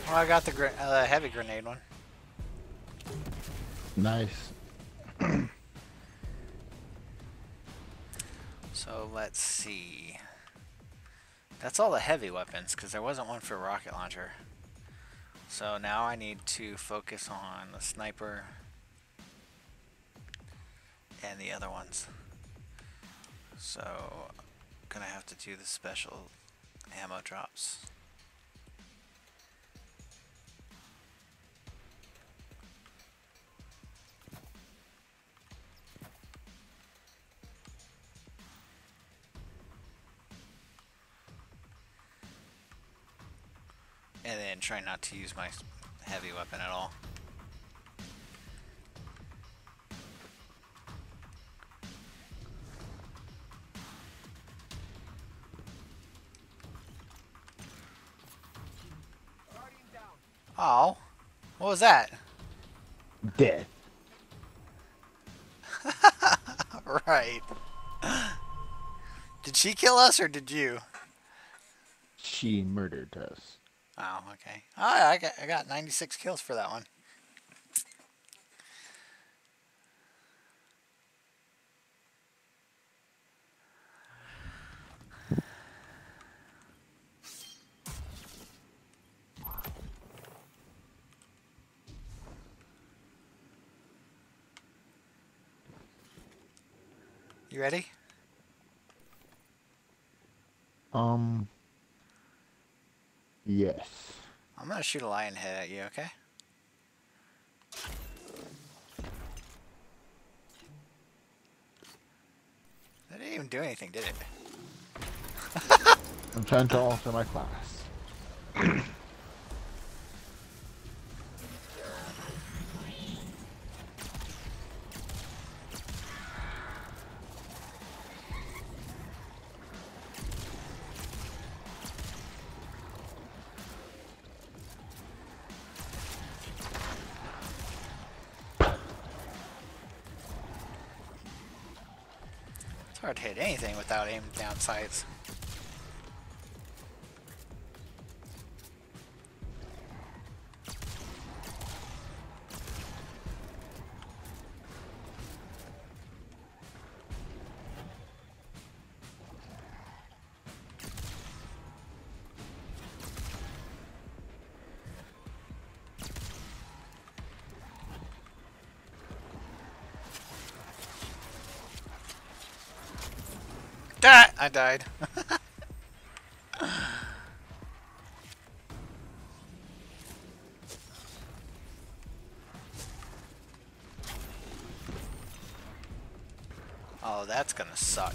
Well, I got the gr uh, heavy grenade one. Nice. So let's see. That's all the heavy weapons, because there wasn't one for rocket launcher. So now I need to focus on the sniper and the other ones. So I'm gonna have to do the special ammo drops. And then try not to use my heavy weapon at all. Oh, what was that? Death. Right. Did she kill us or did you? She murdered us. Oh, okay. Oh, I got, I got ninety-six kills for that one. You ready? Um... Yes. I'm gonna shoot a lion head at you, okay? That didn't even do anything, did it? I'm trying to alter my class. Hard to hit anything without aim down sights. Ah, I died. Oh, that's gonna suck.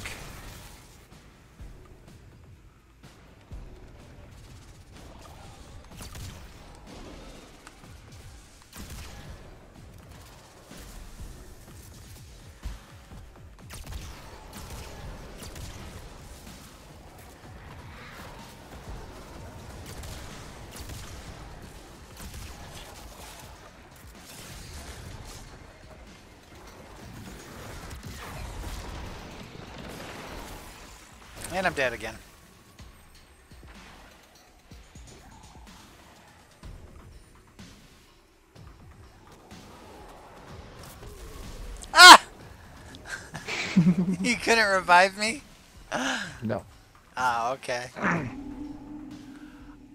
And I'm dead again. Ah! You couldn't revive me? No. Ah, okay.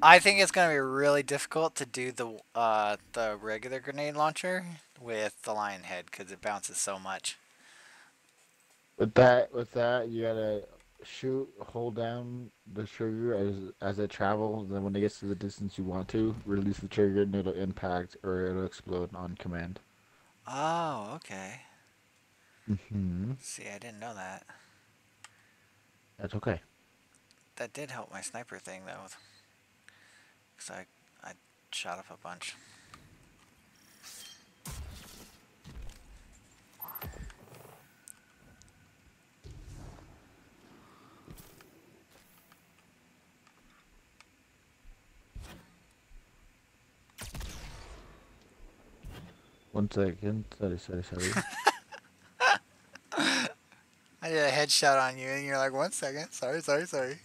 I think it's going to be really difficult to do the uh, the regular grenade launcher with the Lionhead because it bounces so much. With that, with that, you gotta shoot, hold down the trigger as as it travels, and then when it gets to the distance you want to, release the trigger and it'll impact or it'll explode on command. Oh, okay. Mm-hmm. See, I didn't know that. That's okay. That did help my sniper thing though, because I, I shot up a bunch. One second, sorry, sorry, sorry. I did a headshot on you and you're like, one second, sorry, sorry, sorry.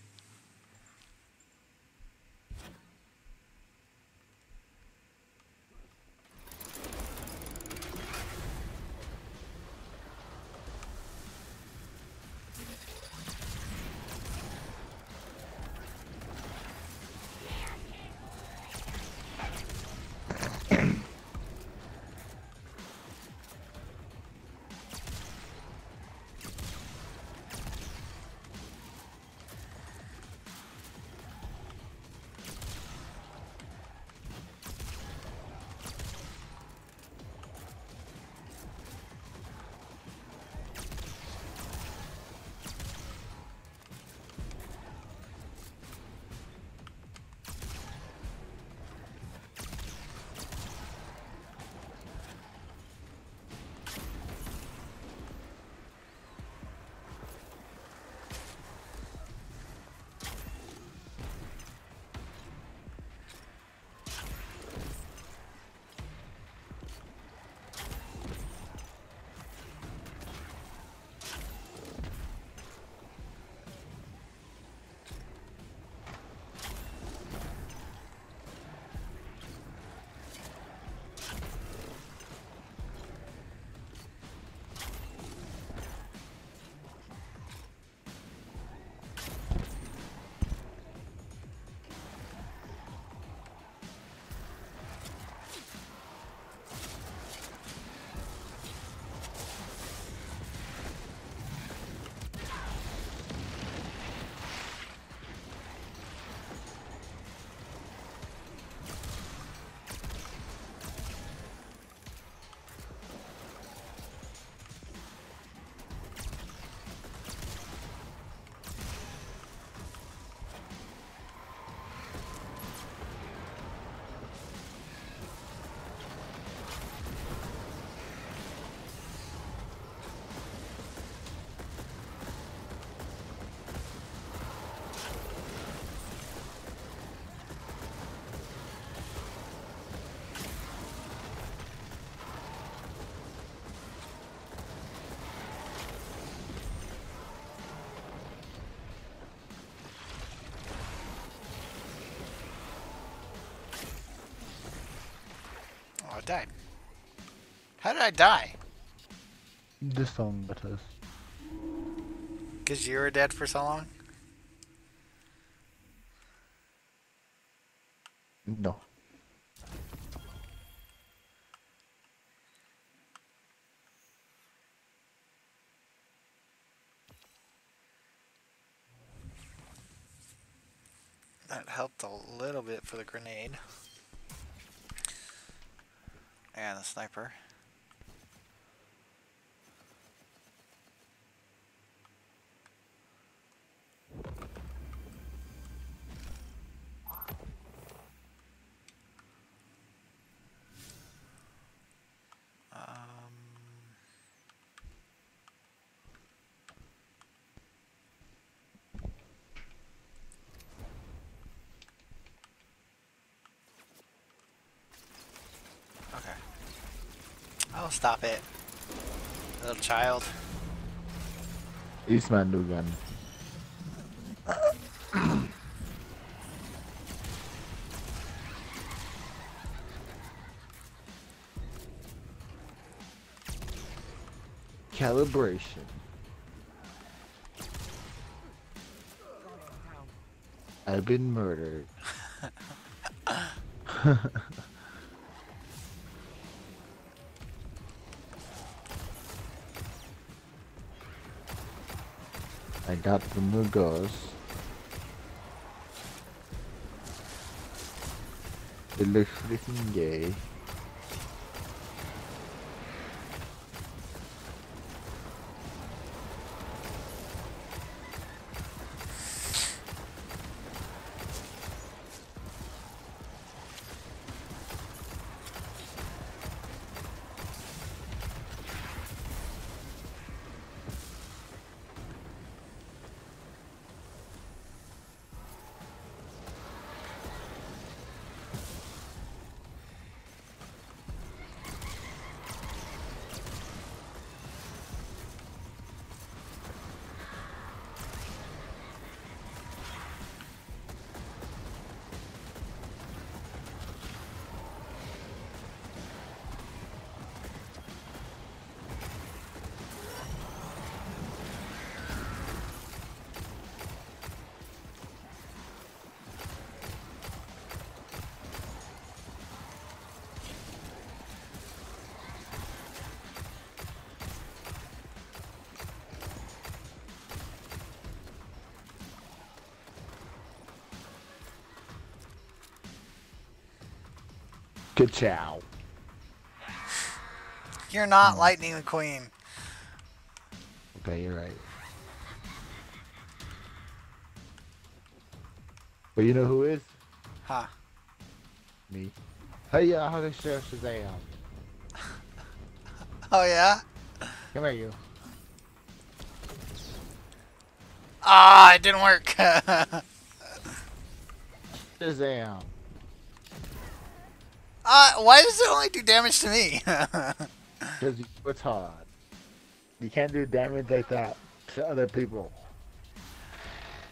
died. How did I die? This song, but this. Because you were dead for so long? No. That helped a little bit for the grenade. And the sniper. Stop it, little child. Use my new gun. Calibration. I've been murdered. I got the Mugos. It looks freaking gay. Ciao. You're not Lightning McQueen. Okay, you're right. But you know who is? Huh. Me. Hey, uh, how the sheriff is I am. Oh, yeah? Come here, you. Ah, it didn't work. Shazam. Uh, why does it only do damage to me? Because you're hard. You can't do damage like that to other people. I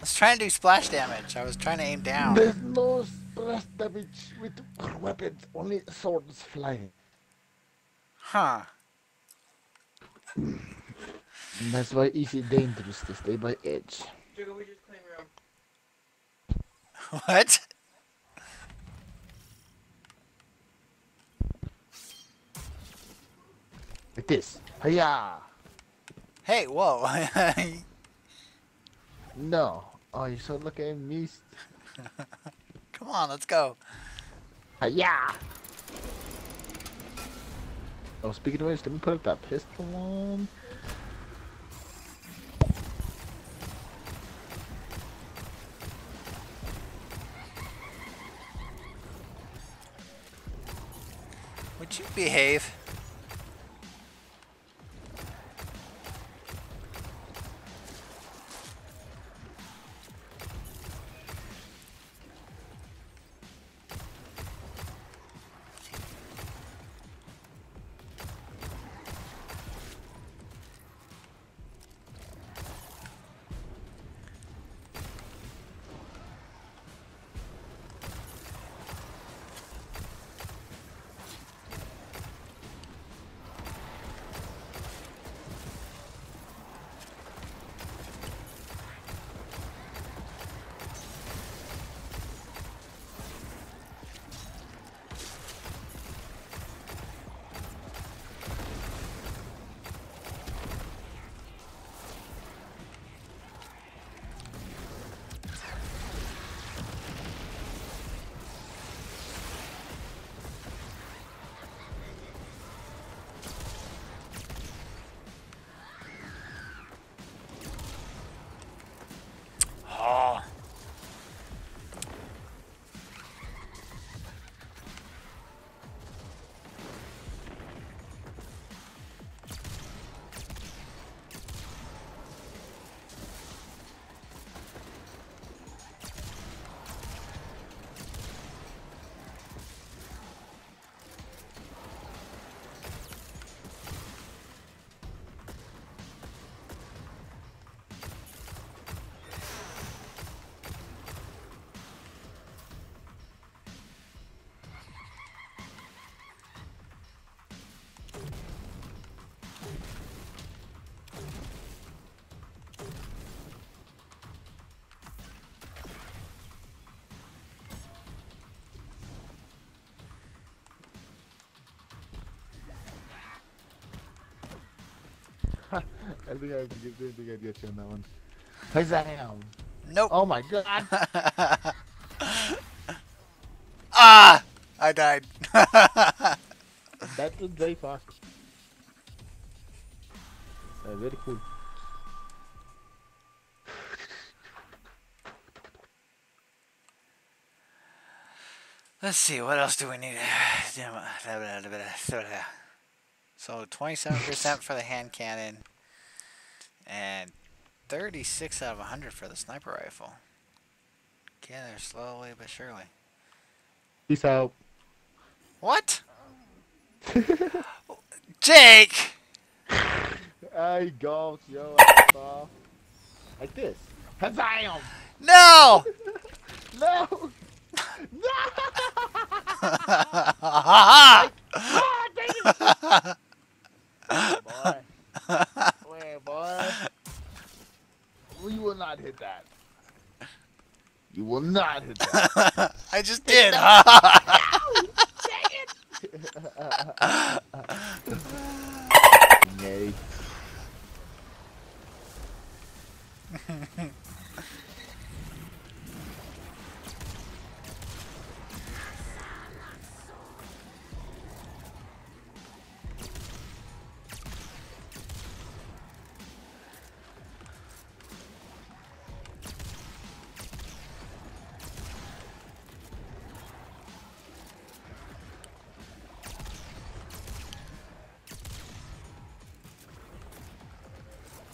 was trying to do splash damage. I was trying to aim down. There's no splash damage with weapons. Only swords flying. Huh. And that's why easy dangerous to stay by edge. Jiggle, we just clean room. What? Like this. Hiya! Hey, whoa. No. Oh, you're so looking at me. Come on, let's go. Hiya! Oh, speaking of which, let me put up that pistol on. Would you behave? I think I didn't think I'd get you on that one. Pizzam! Nope. Oh my god. Ah! I died. That was very fast. Uh, very cool. Let's see, what else do we need? So twenty-seven percent for the hand cannon and thirty-six out of one hundred for the sniper rifle. Gather slowly but surely. Peace out. What? Jake! I go, yo. Like this. Hazam! No! No! No! Ah! Boy. Wait, boy. You will not hit that. You will not hit that. I just did. No! Dang it! Nay.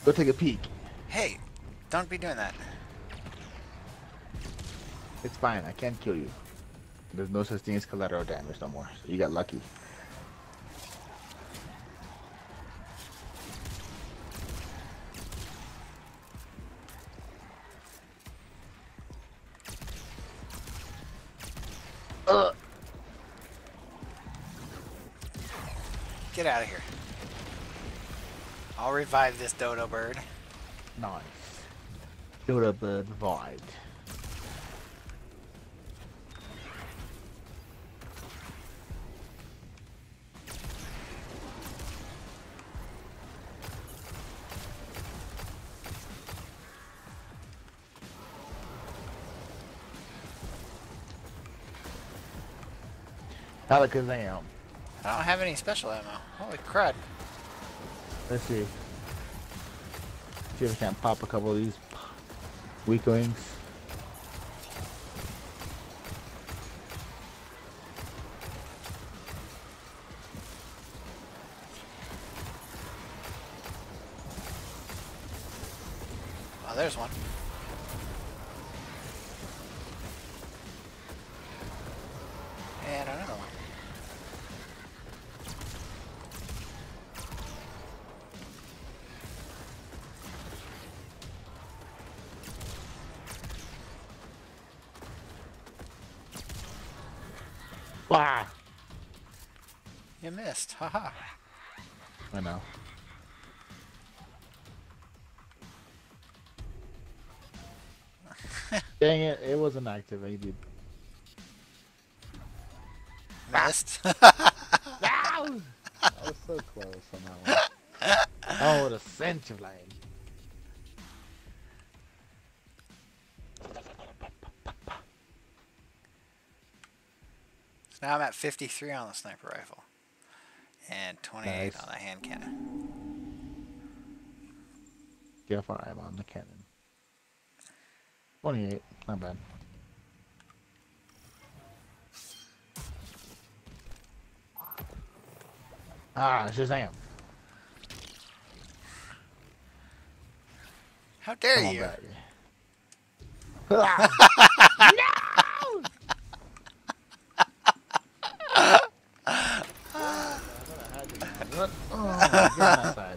Go take a peek. Hey, don't be doing that. It's fine, I can't kill you. There's no such thing as collateral damage no more, so you got lucky. Ugh. Get out of here. I'll revive this dodo bird. Nice. Dodo bird revived. Alakazam. I don't have any special ammo. Holy crud. Let's see. See if we can't pop a couple of these weaklings. Oh, there's one. And another one. Wow. You missed, haha. I know. Dang it, it wasn't activated. Missed. No! I was so close on that one. Oh, the scent of like. Now I'm at fifty-three on the sniper rifle and twenty-eight nice. On the hand cannon. Yeah, far I'm on the cannon. twenty-eight, not bad. Ah, Shazam! How dare Come you! On, outside.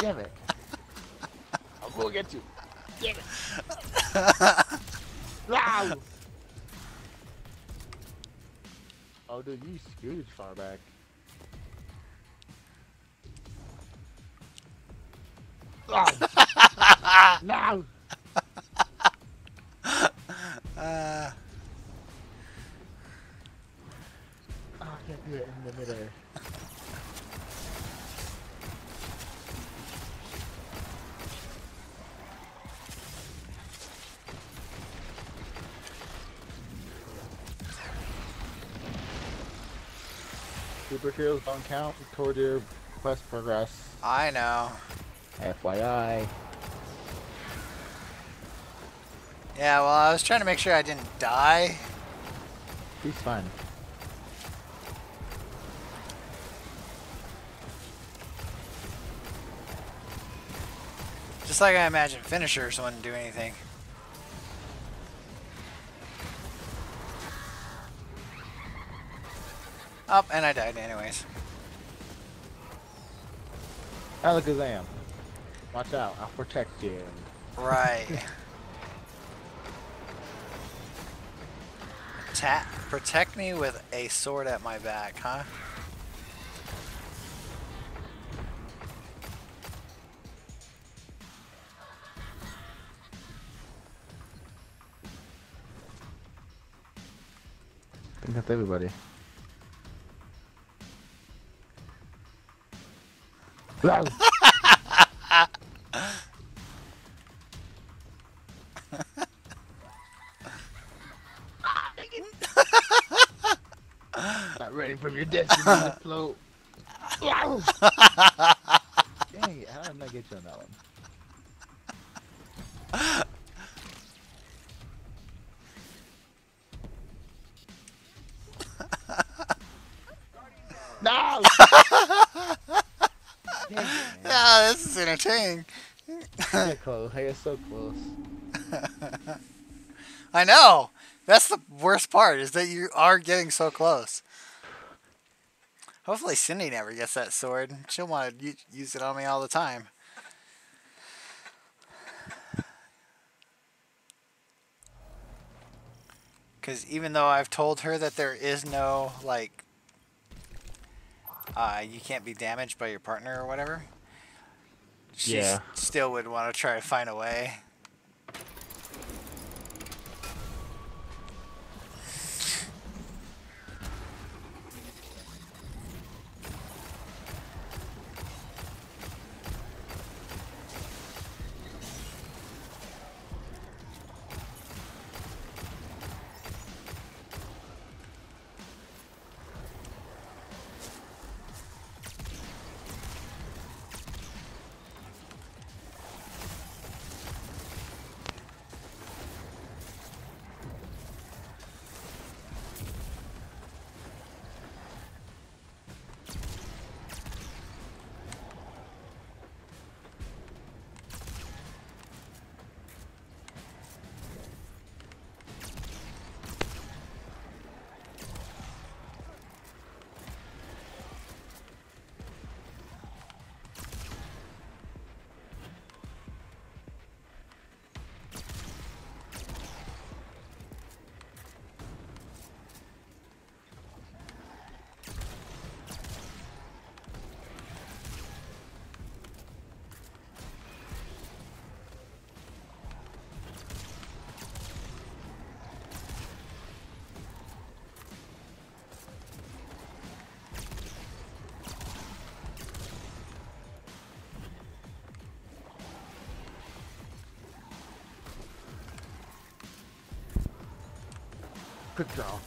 Damn it. I'll go get you. Damn it. Oh, dude, you scooted far back. No. uh. Oh, I can't do it in the midair. Superheroes don't count toward your quest progress. I know. F Y I. Yeah, well, I was trying to make sure I didn't die. He's fine. Just like I imagine finishers wouldn't do anything. Oh, and I died anyways. Alakazam. Watch out, I'll protect you. Right. Tap. Protect me with a sword at my back, huh? I think that's everybody. Not ready from your destiny to float. Dang, how did I not get you on that one? No! Yeah, this is entertaining. I get close. I get so close. I know. That's the worst part is that you are getting so close. Hopefully, Cindy never gets that sword. She'll want to use it on me all the time. Because even though I've told her that there is no, like, uh, you can't be damaged by your partner or whatever. She yeah. still would want to try to find a way. Quick draw.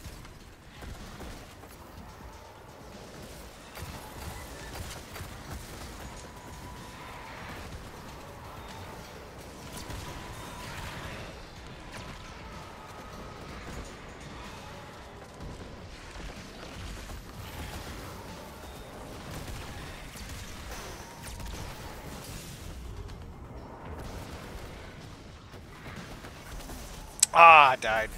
Ah, I died.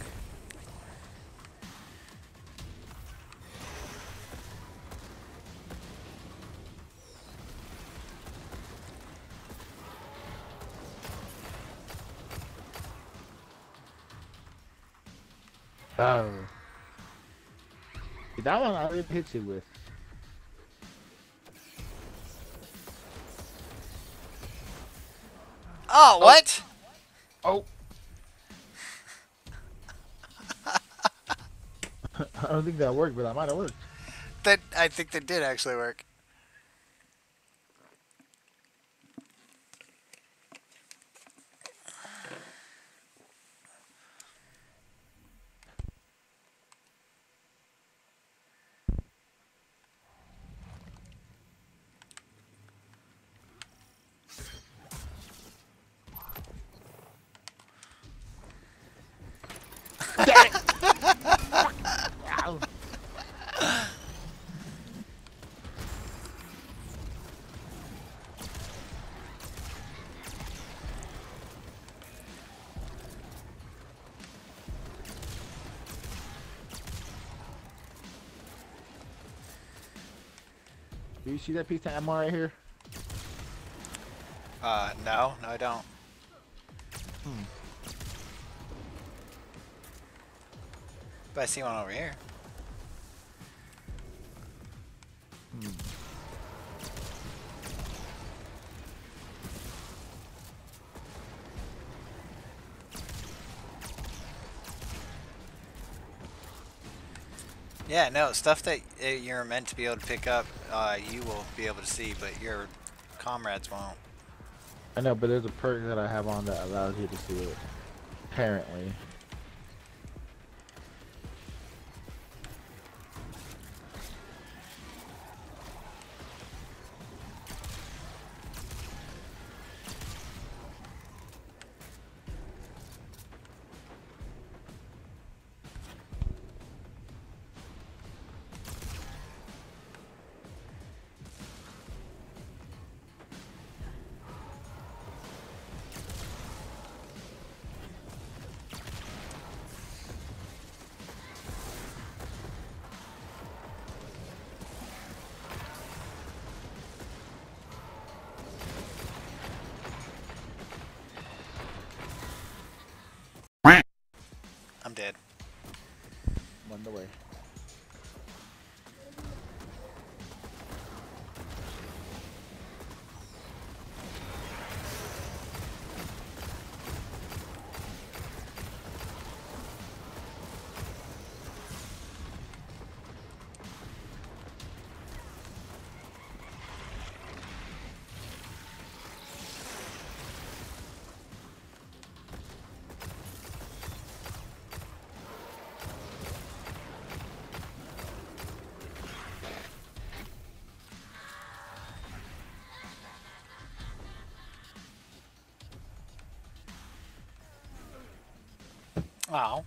Oh. That one I didn't hit you with. Oh, what? Oh. I don't think that worked, but I might have worked. That I think that did actually work. Do you see that piece of ammo right here? Uh, no, no, I don't. Hmm. But I see one over here. Hmm. Yeah, no, stuff that you're meant to be able to pick up, uh, you will be able to see, but your comrades won't. I know, but there's a perk that I have on that allows you to see it, apparently. Wow.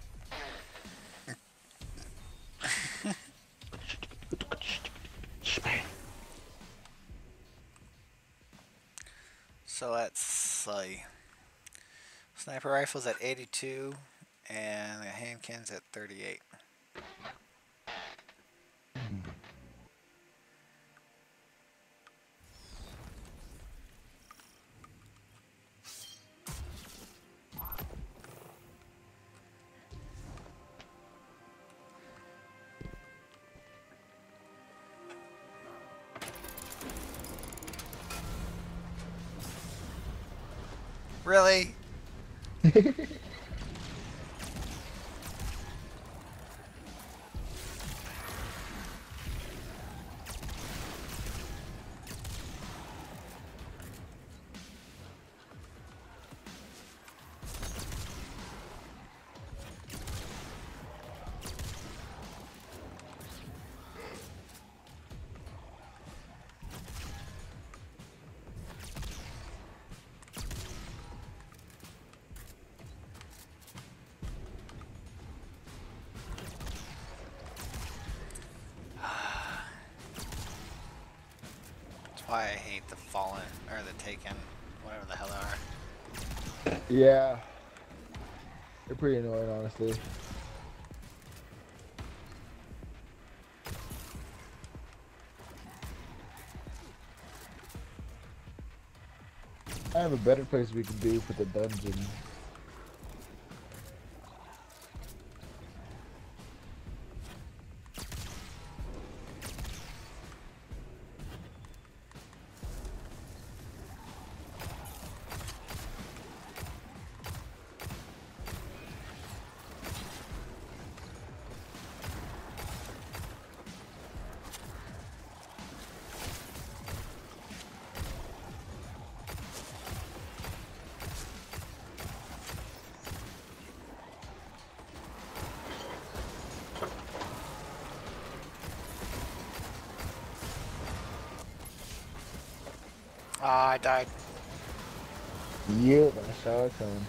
So that's like sniper rifles at eighty-two and the hand cannons at thirty-eight. Really? Why I hate the Fallen, or the Taken, whatever the hell they are. Yeah. They're pretty annoying, honestly. I have a better place we can do for the dungeon. Ah, uh, I died. Yep, I saw it coming.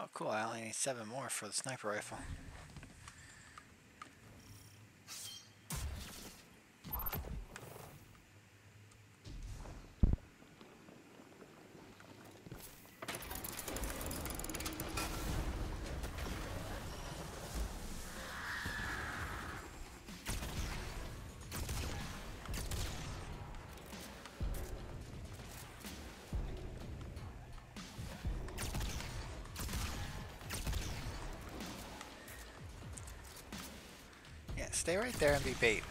Oh cool, I only need seven more for the sniper rifle. Stay right there and be bait.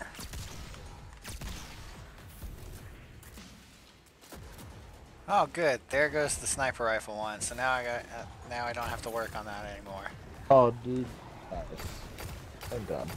Oh, good. There goes the sniper rifle one. So now I got. Uh, now I don't have to work on that anymore. Oh, dude, nice. I'm done.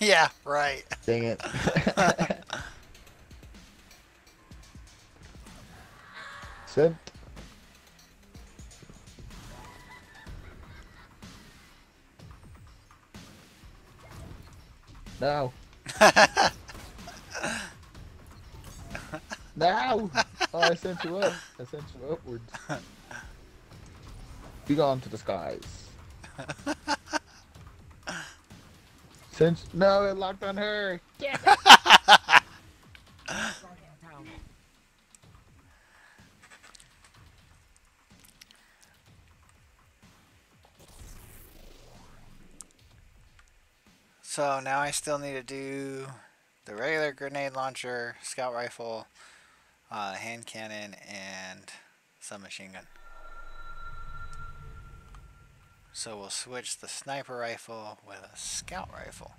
Yeah, right. Dang it. Sent. No. No. Oh, I sent you up. I sent you upwards. Be gone to the skies. Since no, it locked on her. Yeah. So now I still need to do the regular grenade launcher, scout rifle, uh, hand cannon, and submachine gun. So we'll switch the sniper rifle with a scout rifle.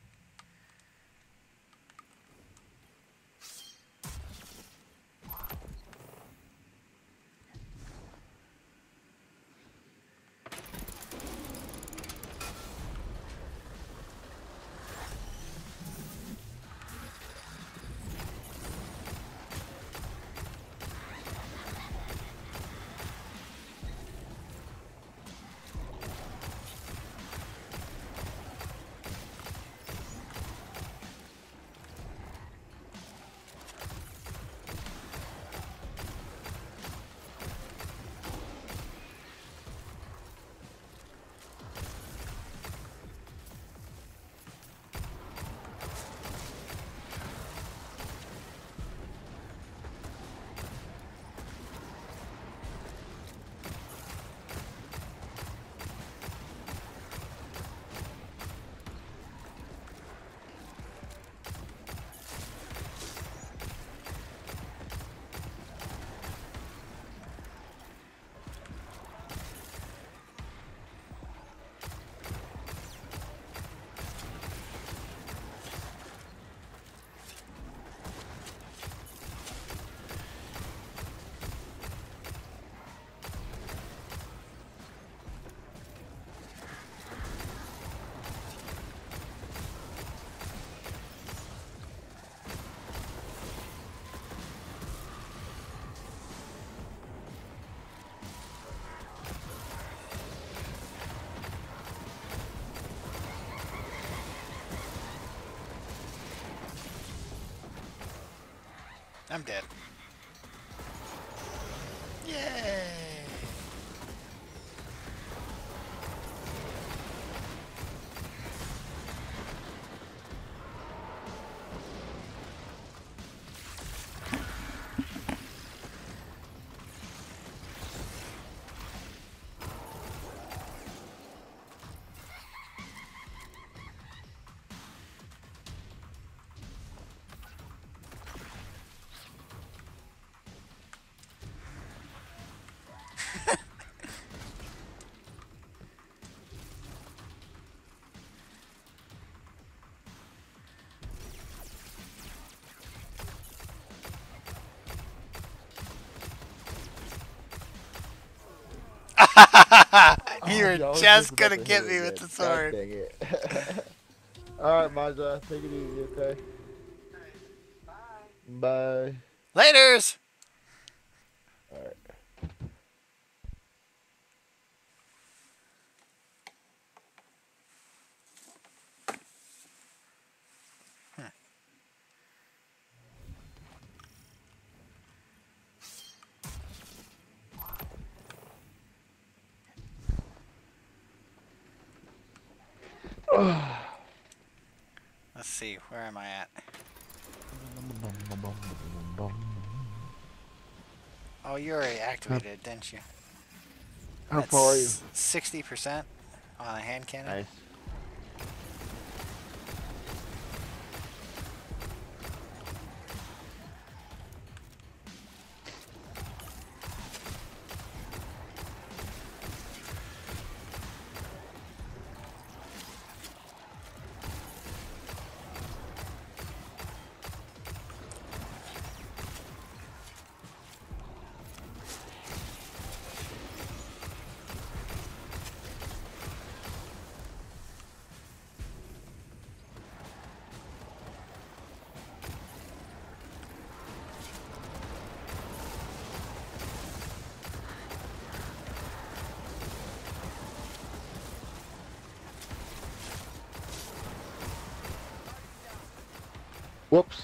I'm dead. Yay! You were oh, just gonna get me with the sword. God, dang it. Alright, Maja, take it easy, okay? Bye. Bye. Laters! Alright. Let's see, where am I at? Oh, you already activated, huh? Didn't you? How That's far are you? sixty percent on a hand cannon. Nice. Whoops.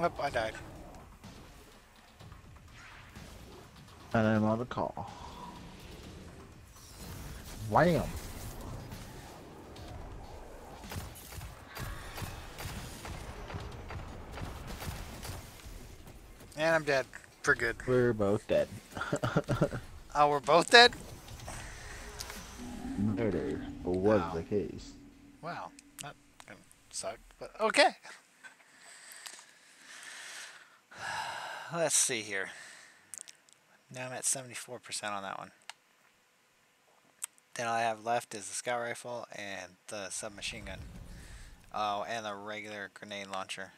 Yep, I died. And I'm on the call. Wham! And I'm dead. For good. We're both dead. Oh, we're both dead? Murder was wow. the case. Wow. That kind of sucked, but okay. Let's see here. Now I'm at seventy-four percent on that one. Then all I have left is the scout rifle and the submachine gun. Oh, and the regular grenade launcher.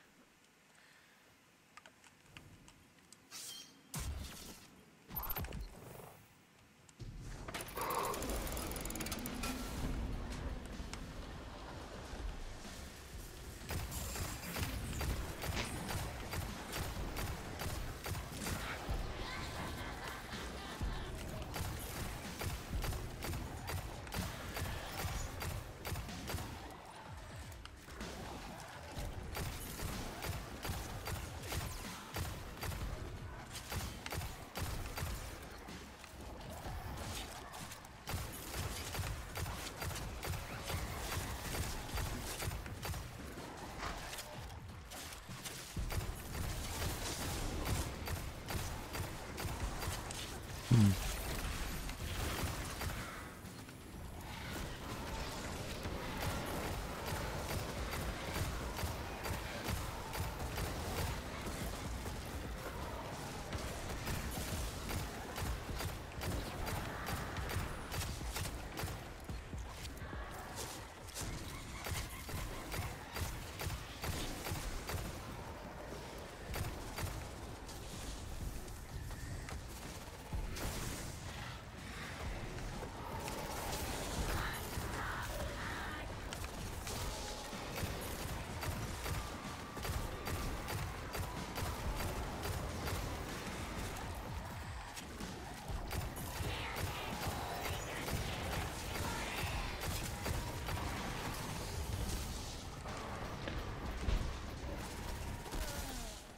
Hmm.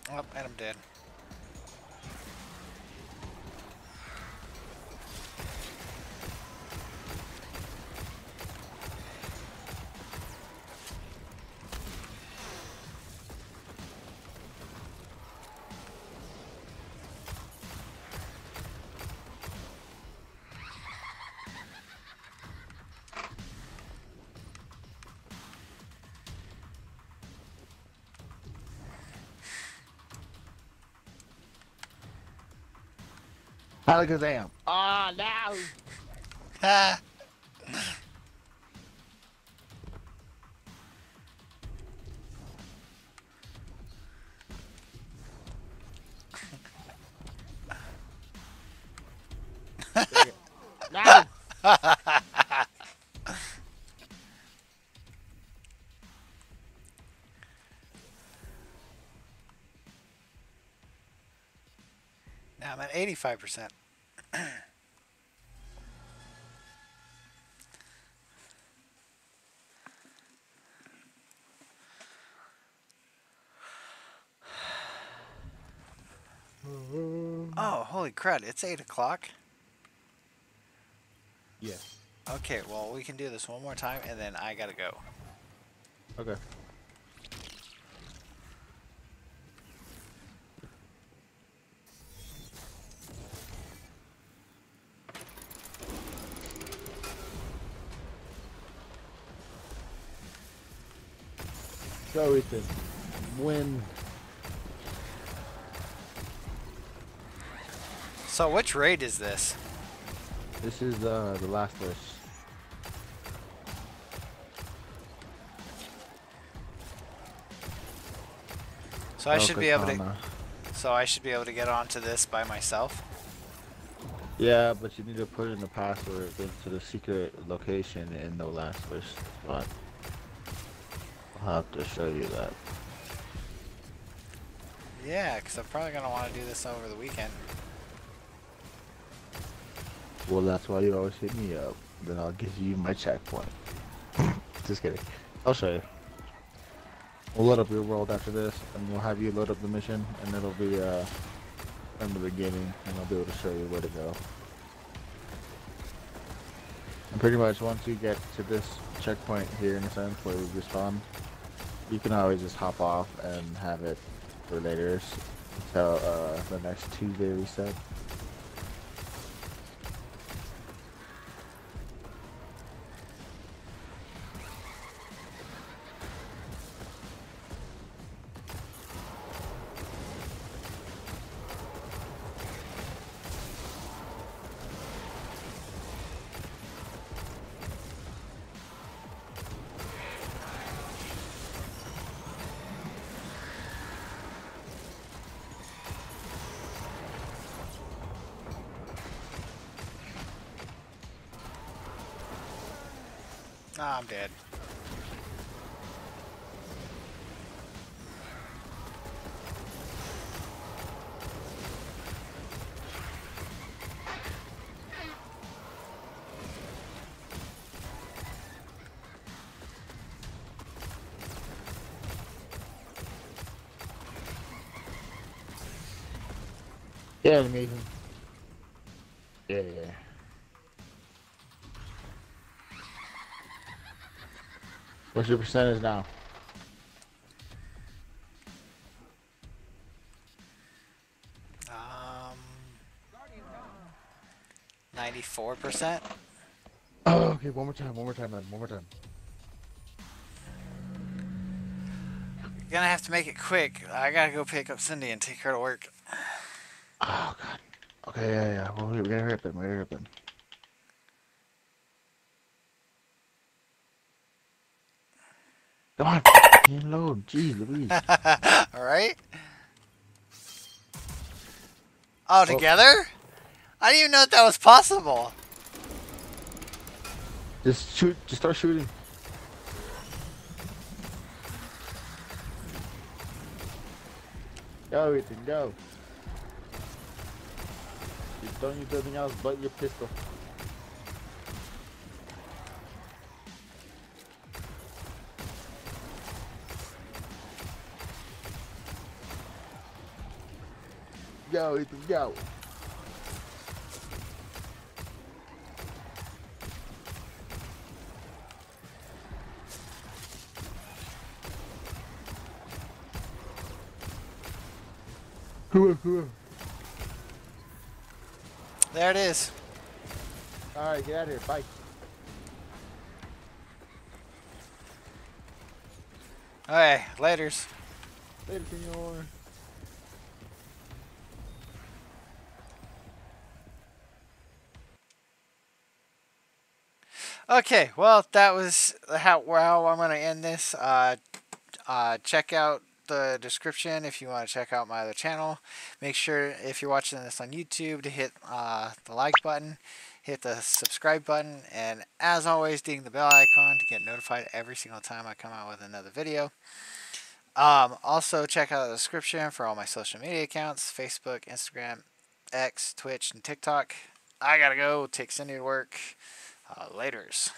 Oh, and I'm dead. Alakazam! Ah, oh, no! Ah! No! Now I'm at eighty-five percent. Holy crud, it's eight o'clock? Yeah. Okay, well, we can do this one more time, and then I gotta go. Okay. So it's a win. So which raid is this? This is uh, the Last Wish. So I oh, should be able to. So I should be able to get onto this by myself. Yeah, but you need to put in the password into the secret location in the Last Wish spot. I'll have to show you that. Yeah, because I'm probably gonna want to do this over the weekend. Well, that's why you always hit me up. Then I'll give you my checkpoint. Just kidding. I'll show you. We'll load up your world after this, and we'll have you load up the mission, and it'll be uh, from the beginning, and I'll be able to show you where to go. And pretty much once you get to this checkpoint here, in a sense, where we respawn, you can always just hop off and have it for later until uh, the next Tuesday reset. Ah, I'm dead. Yeah, amazing. Yeah, yeah. What's your percentage now? Um, ninety-four percent. Oh, okay, one more time, one more time, man, one more time. You're gonna have to make it quick. I gotta go pick up Cindy and take her to work. Oh, God. Okay, yeah, yeah. Well, we're gonna hurry up then, we're gonna hurry up then. Come on, f***ing load. Jeez Louise. Alright. All together? Oh. I didn't even know that, that was possible. Just shoot. Just start shooting. Go, Ethan, go. Just don't use anything else but your pistol. Go, Ethan, go. There it is. Alright, get out of here. Bye. Alright, laters. Later, senor. Okay, well, that was how, how I'm going to end this. Uh, uh, check out the description if you want to check out my other channel. Make sure if you're watching this on YouTube to hit uh, the like button, hit the subscribe button, and as always ding the bell icon to get notified every single time I come out with another video. Um, also check out the description for all my social media accounts: Facebook, Instagram, X, Twitch, and TikTok. I gotta go take Cindy to work. Uh, laters.